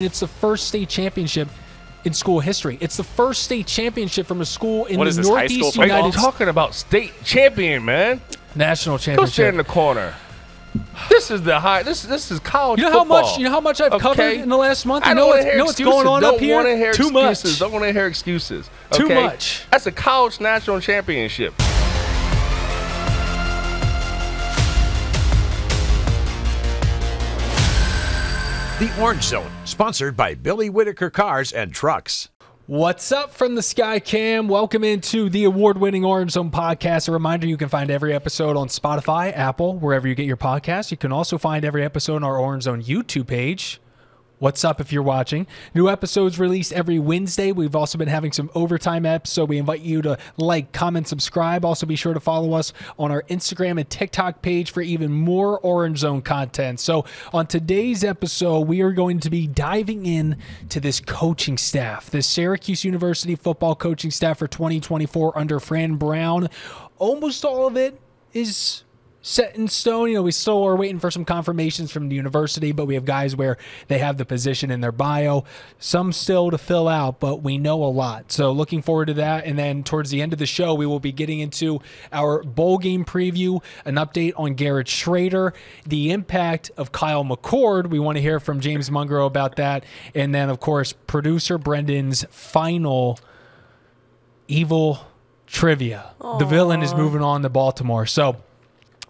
It's the first state championship in school history. It's the first state championship from a school in the Northeast United States. I'm talking about state champion, man. National championship. Go stand in the corner. This is the high. This is college football. You know how much I've covered in the last month. I know what's going on up here. Too much. Don't want to hear excuses. Too much. That's a college national championship. The Orange Zone, sponsored by Billy Whittaker Cars and Trucks. What's up from the Sky Cam? Welcome into the award-winning Orange Zone podcast. A reminder, you can find every episode on Spotify, Apple, wherever you get your podcasts. You can also find every episode on our Orange Zone YouTube page. What's up if you're watching? New episodes released every Wednesday. We've also been having some overtime eps, so we invite you to like, comment, subscribe. Also, be sure to follow us on our Instagram and TikTok page for even more Orange Zone content. So on today's episode, we are going to be diving in to this coaching staff, this Syracuse University football coaching staff for 2024 under Fran Brown. Almost all of it is set in stone. You know, we still are waiting for some confirmations from the university, but we have guys where they have the position in their bio, some still to fill out, but we know a lot. So looking forward to that. And then towards the end of the show, we will be getting into our bowl game preview, an update on Garrett Shrader, the impact of Kyle McCord. We want to hear from James Mungro about that. And then, of course, producer Brendan's final evil trivia. Aww. The villain is moving on to Baltimore. So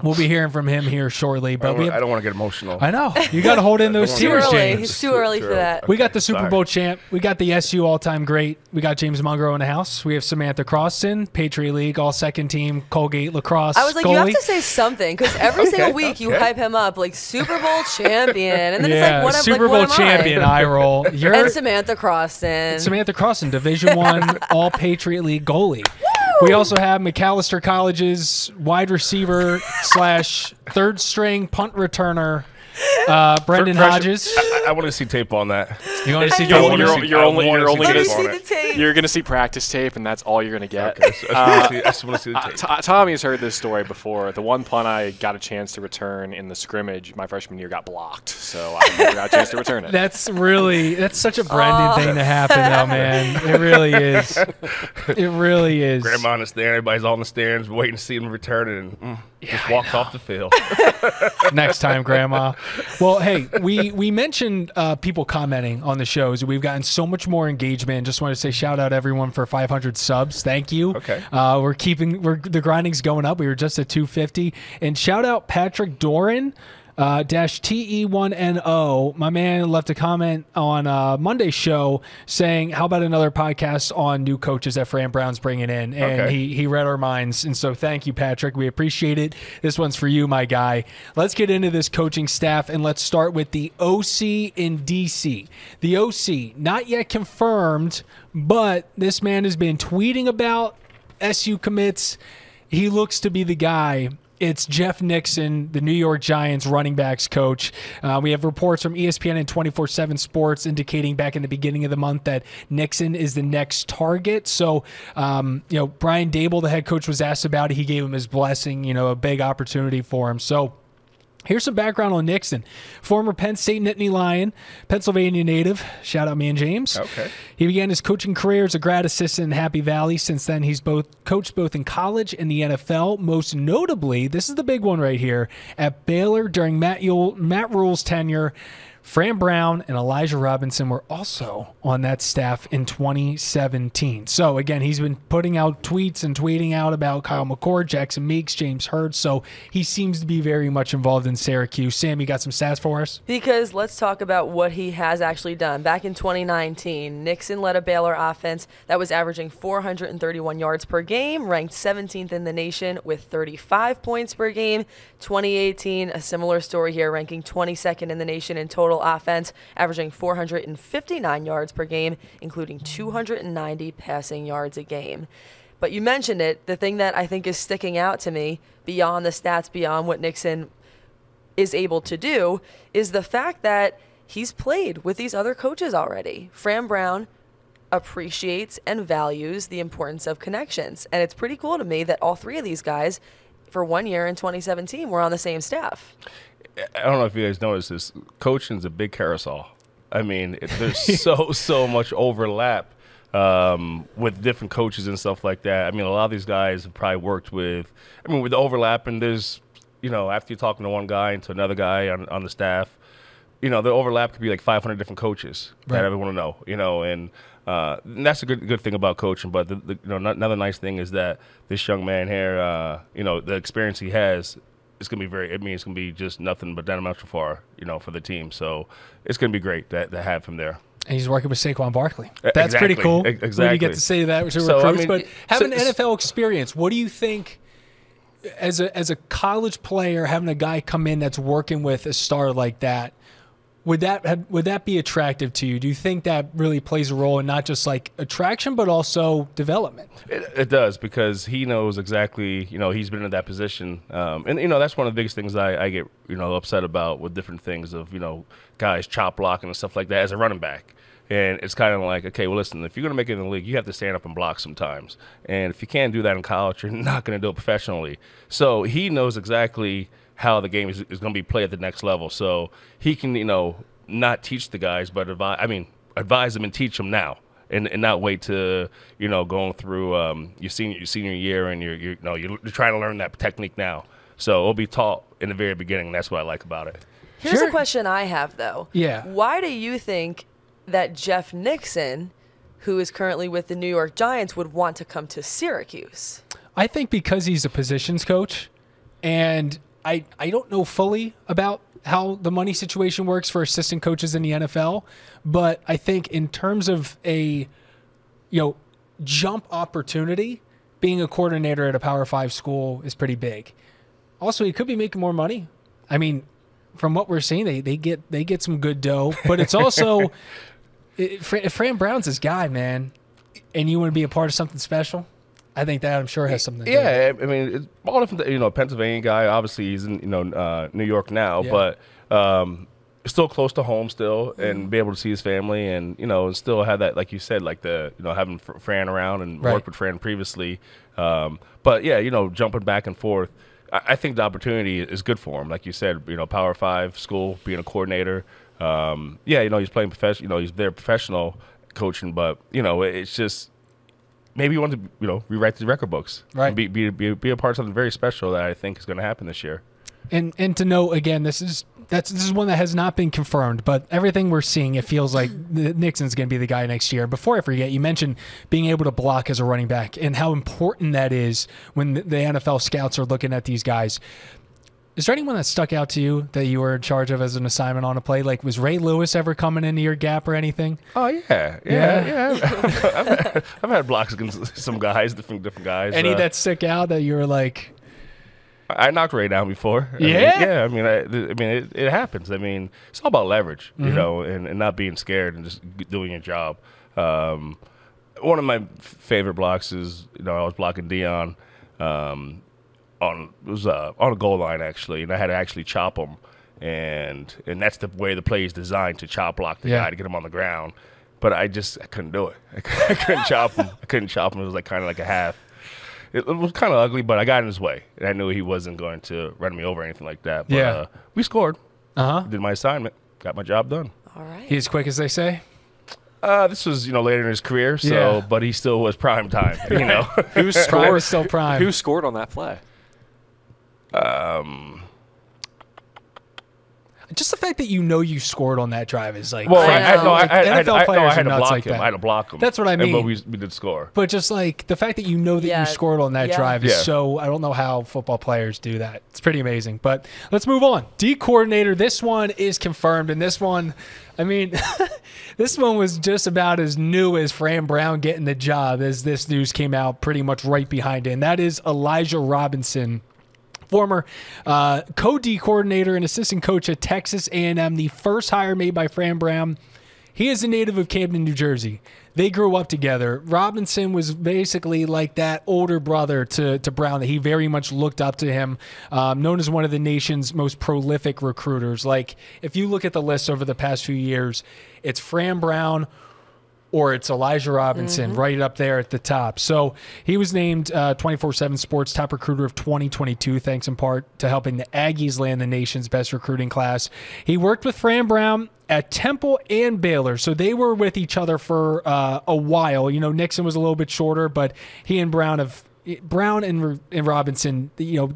we'll be hearing from him here shortly. But I don't want to get emotional. I know. You got to hold in those tears, James. It's too early for that. Okay, we got the Super Bowl champ. We got the SU all-time great. We got James Mungro in the house. We have Samantha Croston, Patriot League, all-second team, Colgate lacrosse. I was like, goalie. You have to say something, because every single week you hype him up, like Super Bowl champion. And then it's like, what am I? Super Bowl champion, eye roll. You're, and Samantha Croston. Samantha Croston, Division I, all-Patriot League goalie. We also have McAllister College's wide receiver slash third string punt returner, Brendan Hodges. I want to see tape on that. You want to see tape on that? You're going to see practice tape, and that's all you're going to get. Okay, so I just want to see the tape. Tommy's heard this story before. The one punt I got a chance to return in the scrimmage my freshman year got blocked, so I never got a chance to return it. That's such a Brendan thing to happen, though, man. It really is. It really is. Grandma in the stand, everybody's all in the stands waiting to see him return it, and just walks off the field. Next time, Grandma. Well, hey, we mentioned people commenting on the shows. We've gotten so much more engagement. Just want to say shout out everyone for 500 subs. Thank you. Okay. The grinding's going up. We were just at 250. And shout out Patrick Doran. -TE1NO, my man left a comment on Monday's show saying, how about another podcast on new coaches that Fran Brown's bringing in? And he read our minds. And so thank you, Patrick. We appreciate it. This one's for you, my guy. Let's get into this coaching staff, and let's start with the OC in DC. The OC, not yet confirmed, but this man has been tweeting about SU commits. He looks to be the guy. It's Jeff Nixon, the New York Giants running backs coach. We have reports from ESPN and 24/7 Sports indicating back in the beginning of the month that Nixon is the next target. So, you know, Brian Dable, the head coach, was asked about it. He gave him his blessing, you know, a big opportunity for him. So here's some background on Nixon. Former Penn State Nittany Lion, Pennsylvania native. Shout out, man, James. Okay. He began his coaching career as a grad assistant in Happy Valley. Since then, he's coached both in college and the NFL. Most notably, this is the big one right here, at Baylor during Matt Rhule's tenure. Fran Brown and Elijah Robinson were also on that staff in 2017. So, again, he's been putting out tweets and tweeting out about Kyle McCord, Jackson Meeks, James Hurd. So he seems to be very much involved in Syracuse. Sam, you got some stats for us? Because let's talk about what he has actually done. Back in 2019, Nixon led a Baylor offense that was averaging 431 yards per game, ranked 17th in the nation with 35 points per game. 2018, a similar story here, ranking 22nd in the nation in total offense, averaging 459 yards per game, including 290 passing yards a game. But you mentioned it, the thing that I think is sticking out to me beyond the stats, beyond what Nixon is able to do, is the fact that he's played with these other coaches already. Fran Brown appreciates and values the importance of connections, and it's pretty cool to me that all three of these guys for 1 year in 2017 were on the same staff. I don't know if you guys noticed this. Coaching's a big carousel. I mean, there's so much overlap with different coaches and stuff like that. I mean, a lot of these guys have probably worked with, I mean, with the overlap, and there's, you know, after you're talking to one guy and to another guy on the staff, you know, the overlap could be like 500 different coaches that everyone will know, you know, and that's a good thing about coaching. But the you know, another nice thing is that this young man here, you know, the experience he has, it's going to be very, I mean, it's going to be just nothing but detrimental for, you know, for the team. So it's going to be great to have him there. And he's working with Saquon Barkley. That's exactly. Pretty cool. Exactly. We didn't get to say that to recruits, I mean, but having an NFL experience, what do you think as a college player, having a guy come in that's working with a star like that, would that be attractive to you? Do you think that really plays a role in not just like attraction, but also development? It does, because he knows exactly, you know, he's been in that position. And, you know, that's one of the biggest things I get, you know, upset about with different things of, you know, guys chop blocking and stuff like that as a running back. And it's kind of like, okay, well, listen, if you're going to make it in the league, you have to stand up and block sometimes. And if you can't do that in college, you're not going to do it professionally. So he knows exactly how the game is going to be played at the next level. So he can, you know, not teach the guys, but advise them and teach them now, and not wait to, you know, going through your senior year and you're you know, you're trying to learn that technique now. So it'll be taught in the very beginning, and that's what I like about it. Here's a question I have, though. Yeah. Why do you think that Jeff Nixon, who is currently with the New York Giants, would want to come to Syracuse? I think because he's a positions coach, and I don't know fully about how the money situation works for assistant coaches in the NFL, but I think in terms of a, you know, jump opportunity, being a coordinator at a Power 5 school is pretty big. Also, he could be making more money. I mean, from what we're seeing, they get some good dough, but it's also Fran Brown's his guy, man, and you want to be a part of something special. I think that, I'm sure, has something to do. Yeah, I mean, it's all different, you know, Pennsylvania guy. Obviously, he's in, you know, New York now, but still close to home still, and be able to see his family, and, you know, still have that, like you said, like the, you know, having Fran around and worked with Fran previously. But, yeah, you know, jumping back and forth, I think the opportunity is good for him. Like you said, you know, Power 5 school, being a coordinator. Yeah, you know, he's playing professional, you know, he's there professional coaching, but, you know, it's just – maybe you want to, you know, rewrite the record books, right? And be a part of something very special that I think is going to happen this year. And to know, again, this is one that has not been confirmed, but everything we're seeing, it feels like Nixon's going to be the guy next year. Before I forget, you mentioned being able to block as a running back and how important that is when the NFL scouts are looking at these guys. Is there anyone that stuck out to you that you were in charge of as an assignment on a play? Like, was Ray Lewis ever coming into your gap or anything? Oh, yeah. I've had blocks against some guys, different guys. Any that stick out that you were like? I knocked Ray down before. Yeah? I mean, yeah. I mean, it happens. I mean, it's all about leverage, you know, and not being scared and just doing your job. One of my favorite blocks is, you know, I was blocking Deion. On a goal line, actually, and I had to actually chop him, and that's the way the play is designed, to chop block the guy to get him on the ground. But I couldn't do it. I couldn't chop him. It was like kind of like a half. It was kind of ugly, but I got in his way, and I knew he wasn't going to run me over or anything like that. But, we scored. Did my assignment. Got my job done. All right. He's quick, as they say. This was, you know, later in his career, so but he still was prime time. You know, who scored? Still prime. Who scored on that play? Just the fact that, you know, you scored on that drive is like, well, I had to block him. I had to block him. That's what I mean. But we did score. But just like the fact that you know that you scored on that drive is so, I don't know how football players do that. It's pretty amazing. But let's move on. D coordinator. This one is confirmed, and this one, I mean, this one was just about as new as Fran Brown getting the job, as this news came out pretty much right behind it. And that is Elijah Robinson, former co-D coordinator and assistant coach at Texas A&M, the first hire made by Fran Brown. He is a native of Camden, New Jersey. They grew up together. Robinson was basically like that older brother to Brown, that he very much looked up to him, known as one of the nation's most prolific recruiters. Like, if you look at the list over the past few years, it's Fran Brown, or it's Elijah Robinson right up there at the top. So he was named 24/7 Sports Top Recruiter of 2022, thanks in part to helping the Aggies land the nation's best recruiting class. He worked with Fran Brown at Temple and Baylor, so they were with each other for a while. You know, Nixon was a little bit shorter, but he and Brown have Brown and Robinson, you know,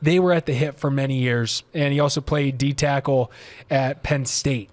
they were at the hip for many years, and he also played D tackle at Penn State.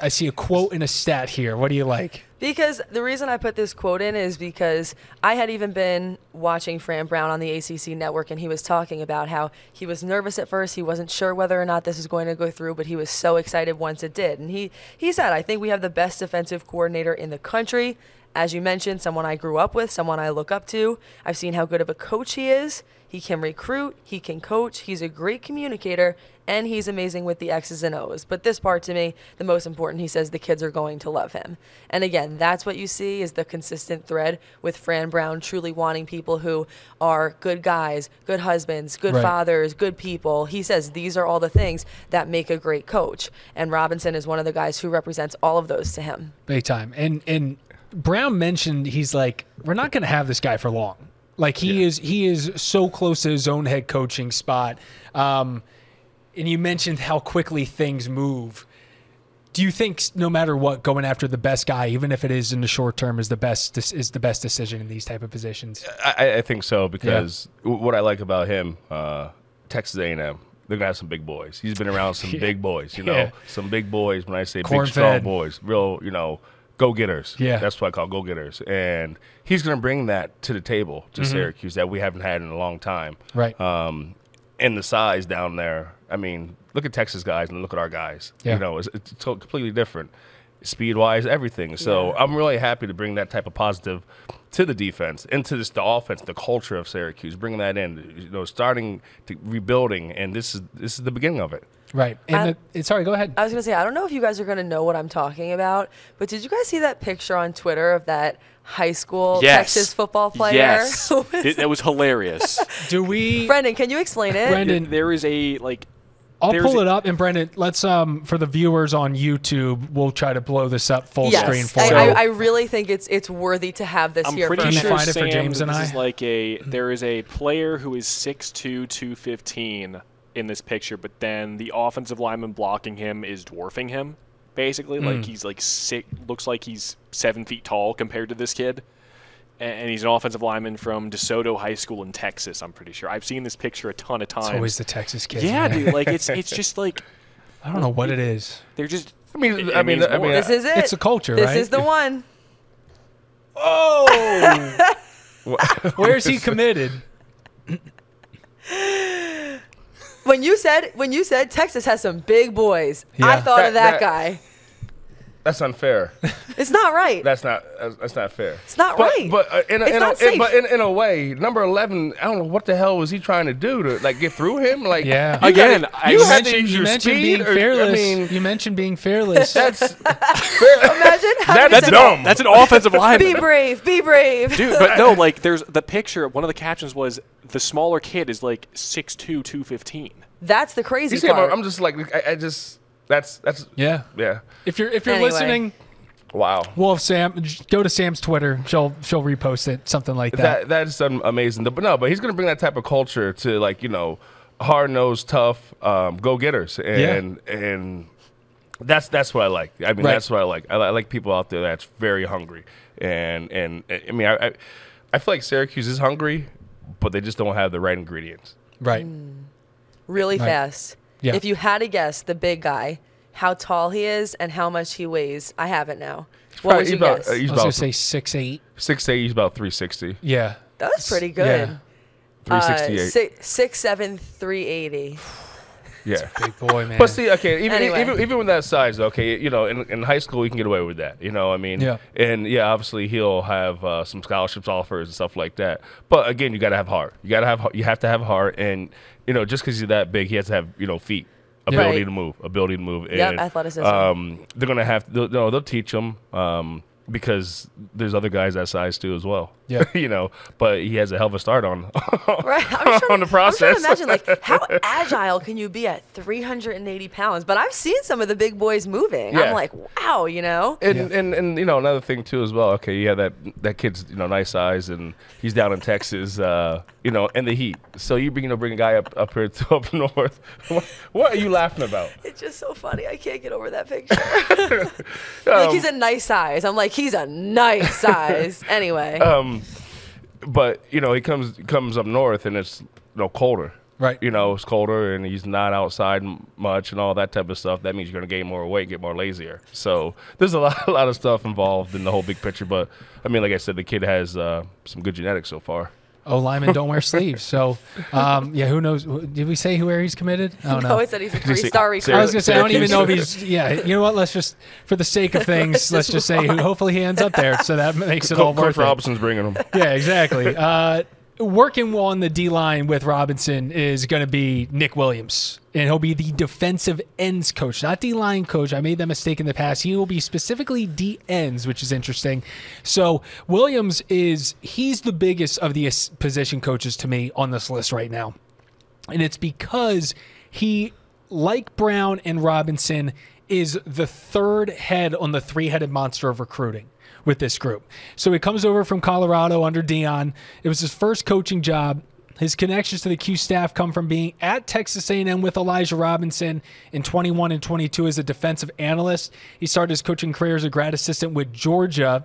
I see a quote and a stat here. What do you like? Because the reason I put this quote in is because I had even been watching Fran Brown on the ACC network, and he was talking about how he was nervous at first. He wasn't sure whether or not this was going to go through, but he was so excited once it did. And he said, I think we have the best defensive coordinator in the country. As you mentioned, someone I grew up with, someone I look up to. I've seen how good of a coach he is. He can recruit, he can coach, he's a great communicator, and he's amazing with the X's and O's. But this part to me, the most important, he says the kids are going to love him. And again, that's what you see is the consistent thread with Fran Brown truly wanting people who are good guys, good husbands, good fathers, good people. He says these are all the things that make a great coach. And Robinson is one of the guys who represents all of those to him. Big time. And Brown mentioned, he's like, we're not going to have this guy for long. Like he is so close to his own head coaching spot. And you mentioned how quickly things move. Do you think no matter what, going after the best guy, even if it is in the short term, is the best decision in these type of positions? I think so, because what I like about him, Texas A&M, they're gonna have some big boys. He's been around some big boys, you know, some big boys. When I say corn big, strong boys, real, you know, go-getters. Yeah. That's what I call go-getters. And he's going to bring that to the table to Syracuse that we haven't had in a long time. Right. And the size down there. I mean, look at Texas guys and look at our guys. Yeah. You know, it's completely different. Speed-wise, everything. So I'm really happy to bring that type of positive to the defense and to the offense, the culture of Syracuse, bringing that in, you know, starting to rebuilding. And this is the beginning of it. Right. And sorry, go ahead. I was going to say, I don't know if you guys are going to know what I'm talking about, but did you guys see that picture on Twitter of that high school Texas football player? Yes. That was hilarious. Do we... Brendan, can you explain it? Brendan, there is a, like... I'll pull it up, and Brendan, let's for the viewers on YouTube, we'll try to blow this up full screen for you. I really think it's worthy to have this here. I'm pretty sure find it for James and I. This is like a, there is a player who is 6'2", 215 in this picture, but then the offensive lineman blocking him is dwarfing him, basically. Like he's like sick, looks like he's 7 feet tall compared to this kid. And he's an offensive lineman from DeSoto High School in Texas, I'm pretty sure. I've seen this picture a ton of times. It's always the Texas kids. Yeah, man. Dude, like it's just like I don't know what it is. They're just I mean this is it. It's a culture, right? This is the one. Oh. Where's he committed? When you said Texas has some big boys, I thought of that guy. That's unfair. It's not right. That's not fair. It's not right. But in a way, number 11. I don't know what the hell was he trying to do to like get through him. Like again, you mentioned being fearless. That's fair. Imagine how that's dumb. That's an offensive lineman. Be brave, dude. But no, like there's the picture. One of the captions was the smaller kid is like 6'2", 215. That's the crazy part. I'm just like I just. That's yeah. If you're anyway. Listening, wow. Well, if Sam, go to Sam's Twitter. She'll repost it, something like that. That's amazing. But no, but he's gonna bring that type of culture to like you know, hard nosed, tough, go getters, and that's what I like. I mean, that's what I like. I like people out there that's very hungry, and I mean, I feel like Syracuse is hungry, but they just don't have the right ingredients. Right. Really fast. Yeah. If you had to guess the big guy, how tall he is and how much he weighs, I have it now. What would you guess? I was going to say 6'8". 6'8", he's about 360. Yeah. That's pretty good. Yeah. 368. 6'7", 380. Yeah. Big boy, man. But see, okay, even with that size, okay, you know, in high school you can get away with that. You know, I mean, obviously he'll have some scholarships offers and stuff like that. But again, you got to have heart. You have to have heart, and you know, just because he's that big, he has to have you know feet, ability to move, and athleticism. They'll teach him because there's other guys that size too as well. Yeah, you know, but he has a hell of a start on on the process. I'm trying to imagine, like, how agile can you be at 380 pounds? But I've seen some of the big boys moving. Yeah. I'm like, wow, you know. And, and you know, another thing too as well. Okay, yeah, that kid's, you know, nice size, and he's down in Texas, you know, in the heat. So you bring a guy up here to up north. What are you laughing about? It's just so funny. I can't get over that picture. Like, he's a nice size. I'm like, he's a nice size. Anyway. But you know, he comes up north, and it's, you know, colder. Right. You know, it's colder, and he's not outside much, and all that type of stuff. That means you're going to gain more weight, get more lazier. So there's a lot of stuff involved in the whole big picture. But I mean, like I said, the kid has some good genetics so far. Oh, linemen don't wear sleeves. So, yeah, who knows? Did we say where he's committed? I don't know. No, I said he's a three-star recruit. I was going to say, I don't even know if he's – yeah, you know what? Let's just – for the sake of things, let's just say hopefully he ends up there. So that makes it all worth it. Coach Robinson's bringing him. Yeah, exactly. Working well on the D-line with Robinson is going to be Nick Williams, and he'll be the defensive ends coach, not D-line coach. I made that mistake in the past. He will be specifically D-ends, which is interesting. So Williams he's the biggest of the position coaches to me on this list right now, and it's because he, like Brown and Robinson, is the third head on the three-headed monster of recruiting with this group. So he comes over from Colorado under Deion. It was his first coaching job. His connections to the Q staff come from being at Texas A&M with Elijah Robinson in 21 and 22 as a defensive analyst. He started his coaching career as a grad assistant with Georgia,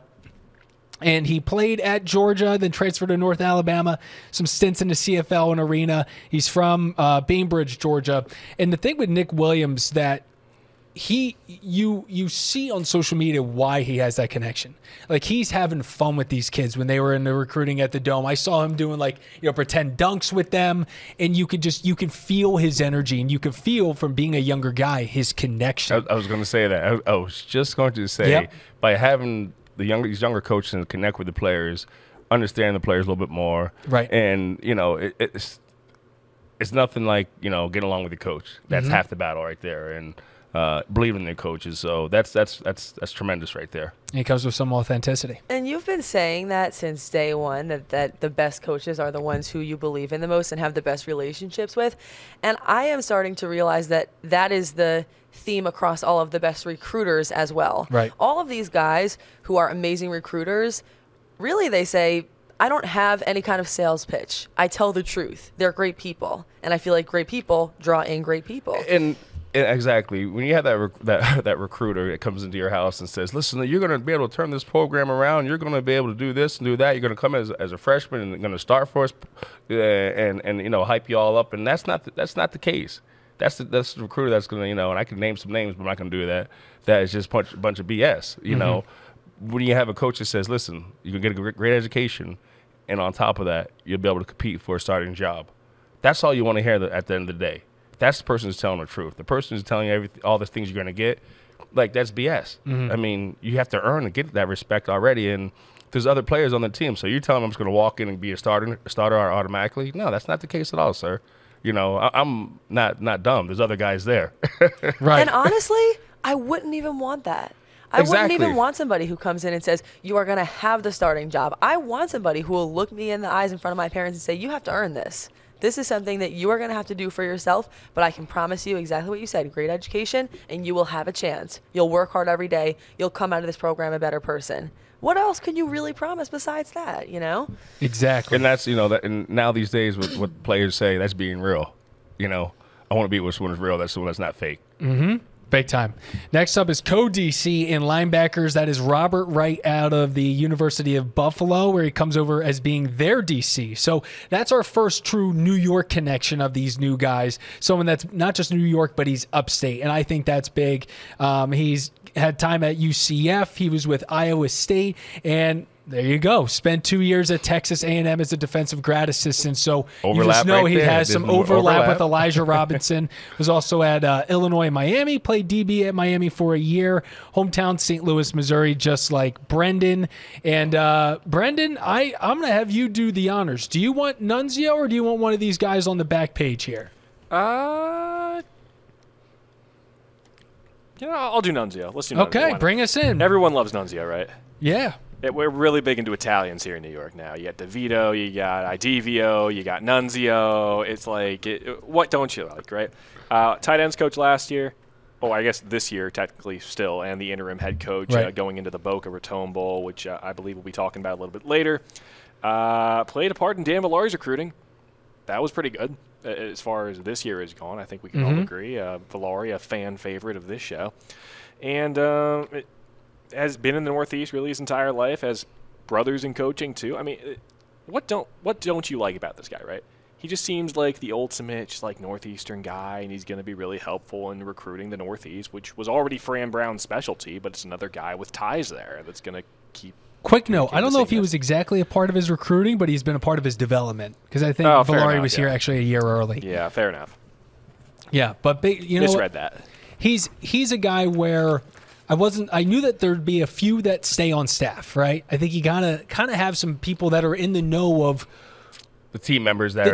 and he played at Georgia, then transferred to North Alabama, some stints in the CFL and arena. He's from Bainbridge, Georgia. And the thing with Nick Williams that you see on social media why he has that connection. Like, he's having fun with these kids. When they were in the recruiting at the Dome, I saw him doing, like, you know, pretend dunks with them, and you can feel his energy, and you can feel from being a younger guy his connection. I was going to say that. I was just going to say, yep, by having these younger coaches connect with the players, understand the players a little bit more, right? And you know, it's nothing like, you know, getting along with the coach. That's half the battle right there, and believe in their coaches. So that's tremendous right there. And it comes with some authenticity. And you've been saying that since day one, that the best coaches are the ones who you believe in the most and have the best relationships with. And I am starting to realize that is the theme across all of the best recruiters as well. Right. All of these guys who are amazing recruiters, really, they say, I don't have any kind of sales pitch. I tell the truth. They're great people. And I feel like great people draw in great people. And exactly. When you have that recruiter that comes into your house and says, listen, you're going to be able to turn this program around. You're going to be able to do this and do that. You're going to come as a freshman and going to start for us and you know, hype you all up. And that's not the case. That's the recruiter that's going to, you know, and I can name some names, but I'm not going to do that. That is just a bunch of BS. You know, when you have a coach that says, listen, you're going to get a great education, and on top of that, you'll be able to compete for a starting job. That's all you want to hear at the end of the day. That's the person who's telling the truth. The person who's telling you all the things you're going to get, like, that's BS. I mean, you have to earn and get that respect already. And there's other players on the team. So you're telling them I'm just going to walk in and be a starter automatically? No, that's not the case at all, sir. You know, I'm not dumb. There's other guys there. Right. And honestly, I wouldn't even want that. I wouldn't even want somebody who comes in and says, you are going to have the starting job. I want somebody who will look me in the eyes in front of my parents and say, you have to earn this. This is something that you are going to have to do for yourself, but I can promise you exactly what you said, great education, and you will have a chance. You'll work hard every day. You'll come out of this program a better person. What else can you really promise besides that, you know? Exactly. And that's, you know, and now these days what players say, that's being real. You know, I want to be with someone that's real. That's someone that's not fake. Big time. Next up is co-DC in linebackers. That is Robert Wright out of the University of Buffalo, where he comes over as being their DC. So that's our first true New York connection of these new guys. Someone that's not just New York, but he's upstate. And I think that's big. He's had time at UCF. He was with Iowa State. And there you go. Spent 2 years at Texas A&M as a defensive grad assistant. So overlap, you just know, right, he has some overlap with Elijah Robinson. Was also at Illinois, Miami. Played DB at Miami for a year. Hometown St. Louis, Missouri, just like Brendan. And Brendan, I'm going to have you do the honors. Do you want Nunzio or do you want one of these guys on the back page here? You know, I'll do Nunzio. Let's do Nunzio. Okay, bring us in. Everyone loves Nunzio, right? Yeah. We're really big into Italians here in New York now. You got DeVito, you got Idivio, you got Nunzio. It's like, what don't you like, right? Tight ends coach last year. Oh, I guess this year technically still, and the interim head coach going into the Boca Raton Bowl, which I believe we'll be talking about a little bit later. Played a part in Dan Villari's recruiting. That was pretty good as far as this year is gone. I think we can all agree. Villari, a fan favorite of this show. And it has been in the Northeast really his entire life, has brothers in coaching too. I mean, what don't you like about this guy, right? He just seems like the ultimate, just like Northeastern guy, and he's going to be really helpful in recruiting the Northeast, which was already Fran Brown's specialty, but it's another guy with ties there that's going to keep. Quick note, I don't know if he was exactly a part of his recruiting, but he's been a part of his development, because I think Villari was here actually a year early. Yeah, fair enough. Yeah, but you know, misread that. He's a guy where I knew that there'd be a few that stay on staff, right? I think you gotta kind of have some people that are in the know of. The team members that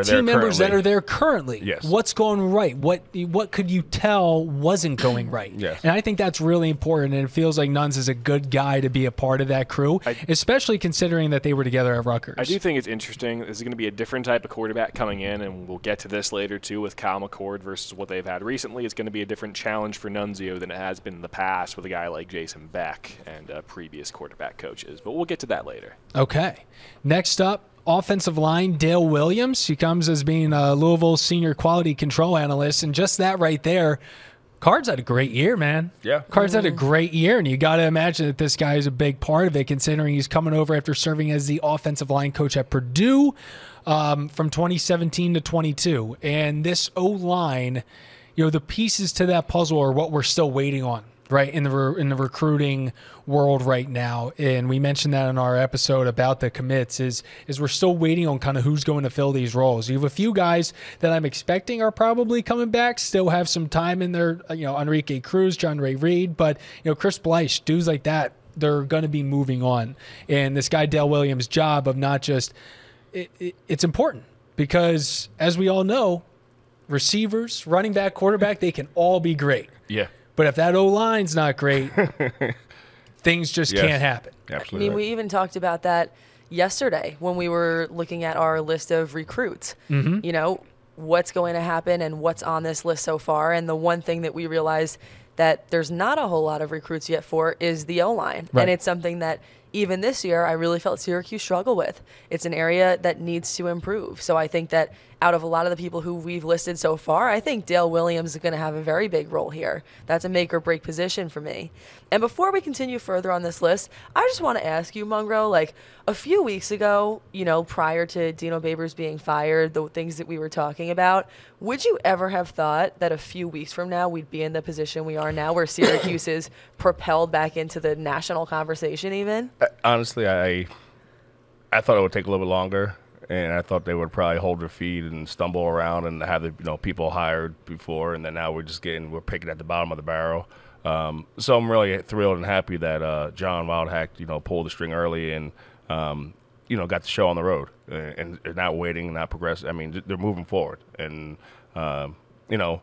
are there currently. Yes. What's going right? What could you tell wasn't going right? Yes. And I think that's really important, and it feels like Nuns is a good guy to be a part of that crew, especially considering that they were together at Rutgers. I do think it's interesting. This is going to be a different type of quarterback coming in, and we'll get to this later too with Kyle McCord versus what they've had recently. It's going to be a different challenge for Nunzio than it has been in the past with a guy like Jason Beck and previous quarterback coaches, but we'll get to that later. Okay. Next up, offensive line, Dale Williams. He comes as being a Louisville senior quality control analyst, and just that right there, Card's had a great year, man. Yeah. Card's had a great year, and you got to imagine that this guy is a big part of it, considering he's coming over after serving as the offensive line coach at Purdue from 2017 to 22. And this O-line, you know, the pieces to that puzzle are what we're still waiting on. Right, in the recruiting world right now, and we mentioned that in our episode about the commits, is we're still waiting on kind of who's going to fill these roles. You have a few guys that I'm expecting are probably coming back, still have some time in their, you know, Enrique Cruz, John Ray Reed, but you know, Chris Bleich, dudes like that, they're going to be moving on. And this guy Dale Williams' job of not just it's important because, as we all know, receivers, running back, quarterback, they can all be great. Yeah. But if that O-line's not great, things just can't happen. Absolutely. I mean, we even talked about that yesterday when we were looking at our list of recruits. Mm-hmm. You know, what's going to happen and what's on this list so far. And the one thing that we realized that there's not a whole lot of recruits yet for is the O-line. Right. And it's something that even this year I really felt Syracuse struggle with. It's an area that needs to improve. So I think that out of a lot of the people who we've listed so far, I think Dale Williams is going to have a very big role here. That's a make or break position for me. And before we continue further on this list, I just want to ask you, Mungro, like a few weeks ago, you know, prior to Dino Babers being fired, the things that we were talking about, would you ever have thought that a few weeks from now we'd be in the position we are now where Syracuse is propelled back into the national conversation even? Honestly, I thought it would take a little bit longer. And I thought they would probably hold their feet and stumble around and have the, you know, people hired before, and then now we're picking at the bottom of the barrel. So I'm really thrilled and happy that John Wildhack, you know, pulled the string early and you know, got the show on the road and not waiting, not progressing. I mean, they're moving forward, and you know,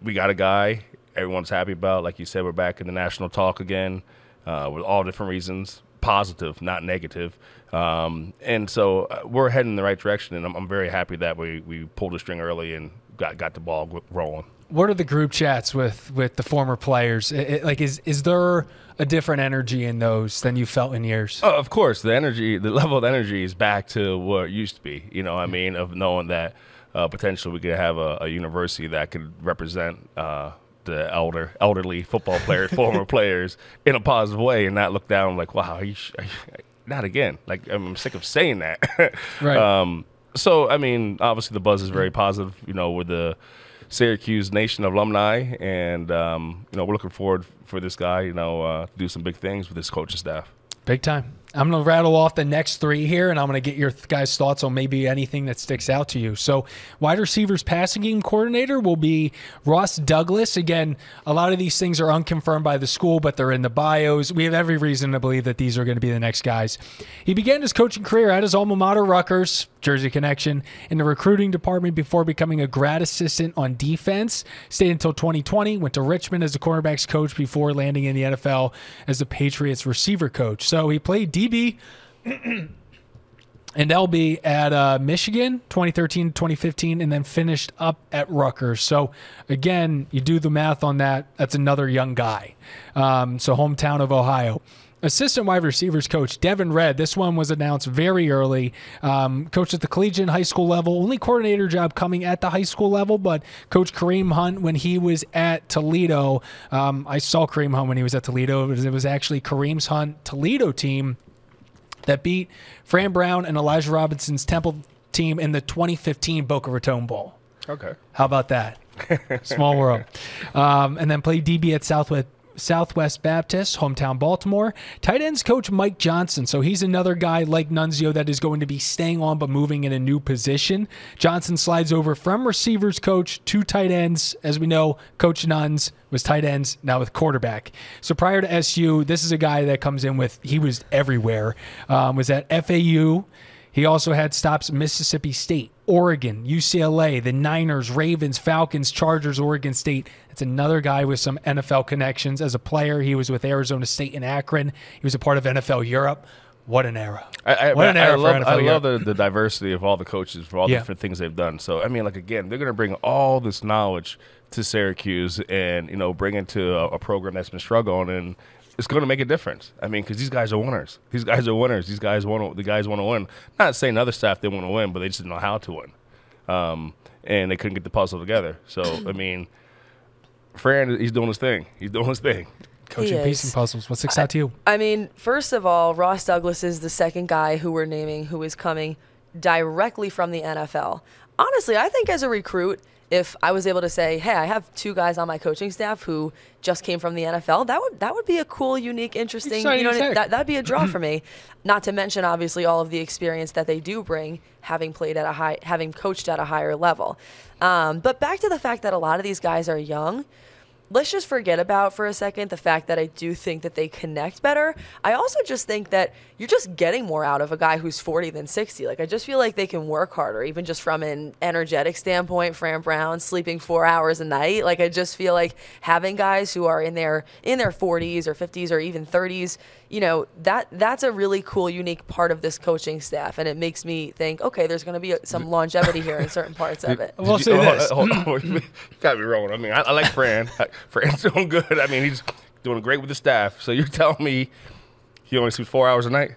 we got a guy everyone's happy about. Like you said, we're back in the national talk again with all different reasons. Positive, not negative, and so we're heading in the right direction, and I'm very happy that we pulled the string early and got the ball rolling. What are the group chats with the former players? Like, is there a different energy in those than you felt in years? Oh, of course, the level of energy is back to what it used to be. You know, I mean, of knowing that potentially we could have a university that could represent. The elderly football players, former players, in a positive way, and not look down like, wow, not again. Like, I'm sick of saying that. Right. So, I mean, obviously the buzz is very positive, you know, with the Syracuse Nation alumni, and, you know, we're looking forward for this guy, you know, to do some big things with his coaching staff. Big time. I'm going to rattle off the next three here, and I'm going to get your guys' thoughts on maybe anything that sticks out to you. So wide receivers passing game coordinator will be Ross Douglas. Again, a lot of these things are unconfirmed by the school, but they're in the bios. We have every reason to believe that these are going to be the next guys. He began his coaching career at his alma mater, Rutgers, Jersey Connection, in the recruiting department before becoming a grad assistant on defense. Stayed until 2020, went to Richmond as the cornerbacks coach before landing in the NFL as the Patriots receiver coach. So So he played DB and LB at Michigan 2013 to 2015, and then finished up at Rutgers. So again, you do the math on that. That's another young guy. So hometown of Ohio. Assistant wide receivers coach Devin Redd. This one was announced very early. Coached at the collegiate and high school level. Only coordinator job coming at the high school level, but coach Kareem Hunt when he was at Toledo. I saw Kareem Hunt when he was at Toledo. It was actually Kareem's Hunt Toledo team that beat Fran Brown and Elijah Robinson's Temple team in the 2015 Boca Raton Bowl. Okay. How about that? Small world. And then played DB at Southwest Baptist, hometown Baltimore. Tight ends coach Mike Johnson. So he's another guy like Nunzio that is going to be staying on but moving in a new position. Johnson slides over from receivers coach to tight ends. As we know, Coach Nuns was tight ends, now with quarterback. So prior to SU, this is a guy that comes in with, he was everywhere, was at FAU. He also had stops at Mississippi State, Oregon, UCLA, the Niners, Ravens, Falcons, Chargers, Oregon State. That's another guy with some NFL connections. As a player, he was with Arizona State in Akron. He was a part of NFL Europe. What an era. I love the diversity of all the coaches for all the different things they've done. So, I mean, like, again, they're going to bring all this knowledge to Syracuse and, you know, bring it to a program that's been struggling, and it's going to make a difference. I mean, because these guys are winners. These guys are winners. These guys want to, the guys want to win. Not saying other staff didn't want to win, but they just didn't know how to win, and they couldn't get the puzzle together. So I mean, Fran, he's doing his thing. He's doing his thing. Coaching piecing puzzles. What sticks out to you? I mean, first of all, Ross Douglas is the second guy who we're naming who is coming directly from the NFL. Honestly, I think as a recruit, if I was able to say, hey, I have two guys on my coaching staff who just came from the NFL, that would be a cool, unique, interesting, you know, that'd be a draw for me. Not to mention, obviously, all of the experience that they do bring, having coached at a higher level. But back to the fact that a lot of these guys are young, let's just forget about for a second the fact that I do think that they connect better. I also just think that you're just getting more out of a guy who's 40 than 60. Like, I just feel like they can work harder, even just from an energetic standpoint. Fran Brown sleeping 4 hours a night. Like, I just feel like having guys who are in their 40s or 50s or even 30s, you know, that's a really cool, unique part of this coaching staff, and it makes me think, okay, there's going to be some longevity here in certain parts of it. We'll see this. Hold on. You got me wrong. I mean, I like Fran. Fran's doing good. I mean, he's doing great with the staff. So you're telling me he only sleeps 4 hours a night?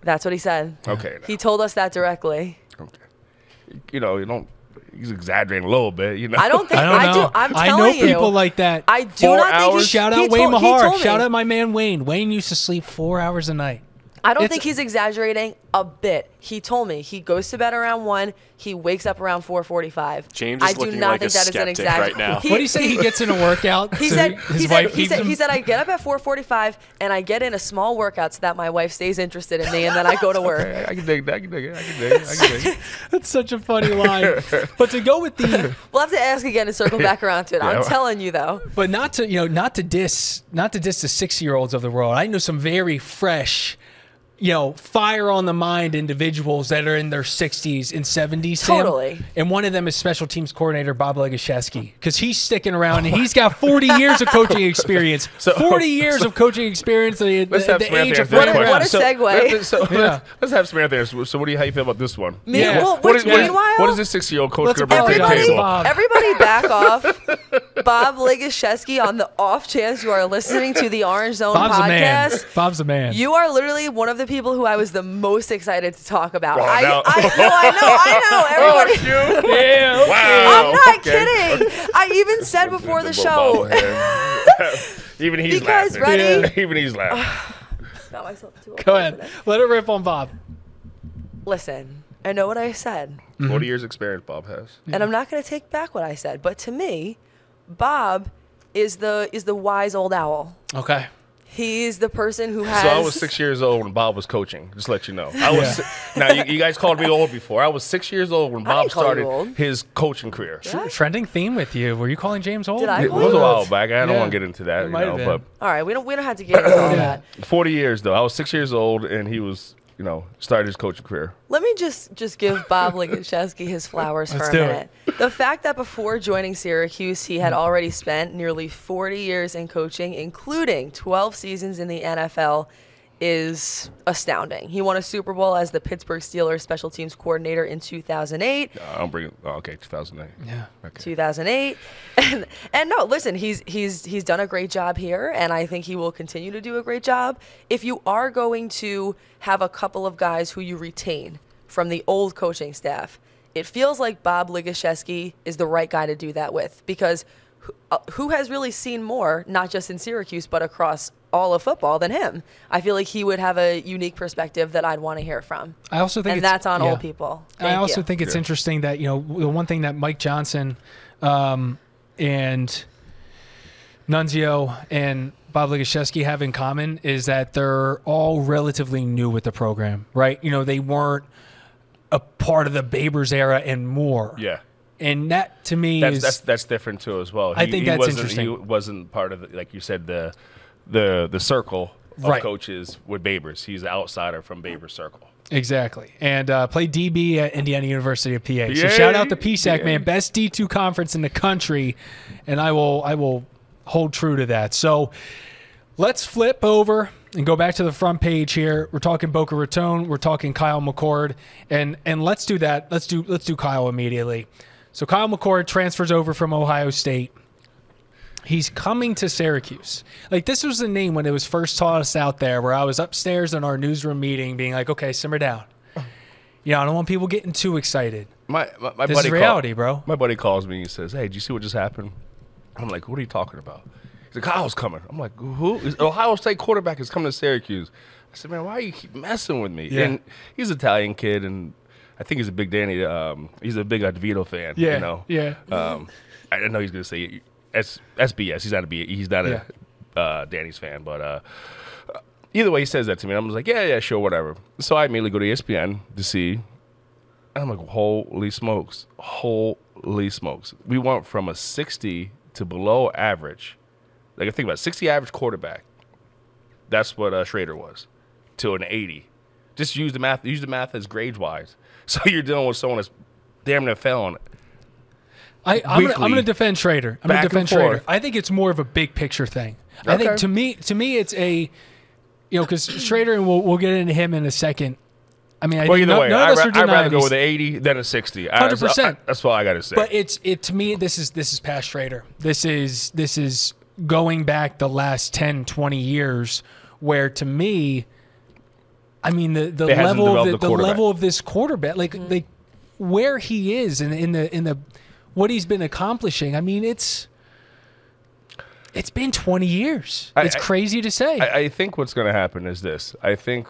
That's what he said. Okay. He told us that directly. Okay. You know, you don't. He's exaggerating a little bit, you know. I don't know. I know people like that. I do not think he, shout out Wayne Mahar. Shout out my man Wayne. Wayne used to sleep 4 hours a night. I don't think he's exaggerating a bit. He told me he goes to bed around 1. He wakes up around 4:45. James is looking like a skeptic right now. What do you say? He gets in a workout. He said I get up at 4:45 and I get in a small workout so that my wife stays interested in me, and then I go to work. Okay, I can dig that. I can dig it. That's such a funny line. But to go with the, we'll have to ask again and circle back around to it. Yeah, I'm telling you though. But not to diss the 60-year-olds of the world. I know some very fresh, you know, fire on the mind individuals that are in their 60s and 70s. Totally. Sam. And one of them is special teams coordinator Bob Ligashesky, because he's sticking around and he's got 40 years of coaching experience. 40 years of coaching experience at the age of Fran Brown. What a segue. Let's have Samantha. So what do you, how you feel about this one? Yeah. Well, what is this 60-year-old coach going to bring to the table? Everybody back off. Bob Ligashesky, on the off chance you are listening to the Orange Zone podcast. Bob's a man. You are literally one of the people who I was the most excited to talk about. I know. Everybody. Oh, yeah, okay. Wow. I'm not kidding. Okay. I even said before the show. Even he's laughing. Ready? Yeah. Even he's laughing. Got myself too. Go ahead. Let it rip on Bob. Listen, I know what I said. 40 years experience Bob has. And I'm not going to take back what I said. But to me, Bob is the wise old owl. Okay. He's the person who has. So I was 6 years old when Bob was coaching. Just to let you know, I was. Now you guys called me old before. I was 6 years old when Bob started his coaching career. Yeah. Trending theme with you. Were you calling James old? It was a while back. I don't want to get into that. You know, but all right, we don't have to get into all that. 40 years though. I was 6 years old, and he was, you know, started his coaching career. Let me just give Bob Ligashesky his flowers for a minute. The fact that before joining Syracuse, he had already spent nearly 40 years in coaching, including 12 seasons in the NFL, is astounding. He won a Super Bowl as the Pittsburgh Steelers special teams coordinator in 2008. I don't bring. Oh, okay, 2008. Yeah. Okay. 2008, and no, listen, he's done a great job here, and I think he will continue to do a great job. If you are going to have a couple of guys who you retain from the old coaching staff, it feels like Bob Ligashesky is the right guy to do that with, because who has really seen more, not just in Syracuse but across all of football than him? I feel like he would have a unique perspective that I'd want to hear from. I also think, and that's on old people. I also think it's interesting that, you know, the one thing that Mike Johnson and Nunzio and Bob Ligashesky have in common is that they're all relatively new with the program, right? You know, they weren't a part of the Babers era and more. Yeah. And that, to me, that's different too as well. I think that's interesting. He wasn't part of the, like you said, the circle of coaches with Babers. He's an outsider from Babers circle. Exactly. And played DB at Indiana University of PA. Yay. So shout out to PSAC, man, best D2 conference in the country, and I will hold true to that. So let's flip over and go back to the front page here. We're talking Boca Raton, we're talking Kyle McCord, and let's do that. Let's do Kyle immediately. So Kyle McCord transfers over from Ohio State. He's coming to Syracuse. Like, this was the name when it was first tossed out there, where I was upstairs in our newsroom meeting being like, okay, simmer down. You know, I don't want people getting too excited. My this buddy is reality, bro. My buddy calls me and he says, hey, did you see what just happened? I'm like, what are you talking about? He's like, Kyle's coming. I'm like, who? Ohio State quarterback is coming to Syracuse. I said, man, why do you keep messing with me? Yeah. And he's an Italian kid, and I think he's a big Danny. He's a big DeVito fan. Yeah, you know? Yeah. I didn't know he's going to say that's BS. He's not a Danny's fan, but either way, he says that to me. I'm just like, yeah, sure, whatever. So I immediately go to ESPN to see. And I'm like, holy smokes, holy smokes. We went from a 60 to below average. Like, I think about 60 average quarterback. That's what Shrader was, to an 80. Just use the math. Use the math as grades wise. So you're dealing with someone that's damn near failing. I'm going to defend Shrader. I'm going to defend Shrader. I think it's more of a big picture thing. Okay. I think to me it's a, you know, because Shrader, and we'll get into him in a second. I mean, I'd rather go with an 80 than a 60. 100%. That's what I got to say. But to me, this is past Shrader. This is going back the last 10, 20 years, where to me, I mean, the level of this quarterback, like where he is in the what he's been accomplishing. I mean, it's been 20 years. It's crazy to say. I think what's going to happen is this. I think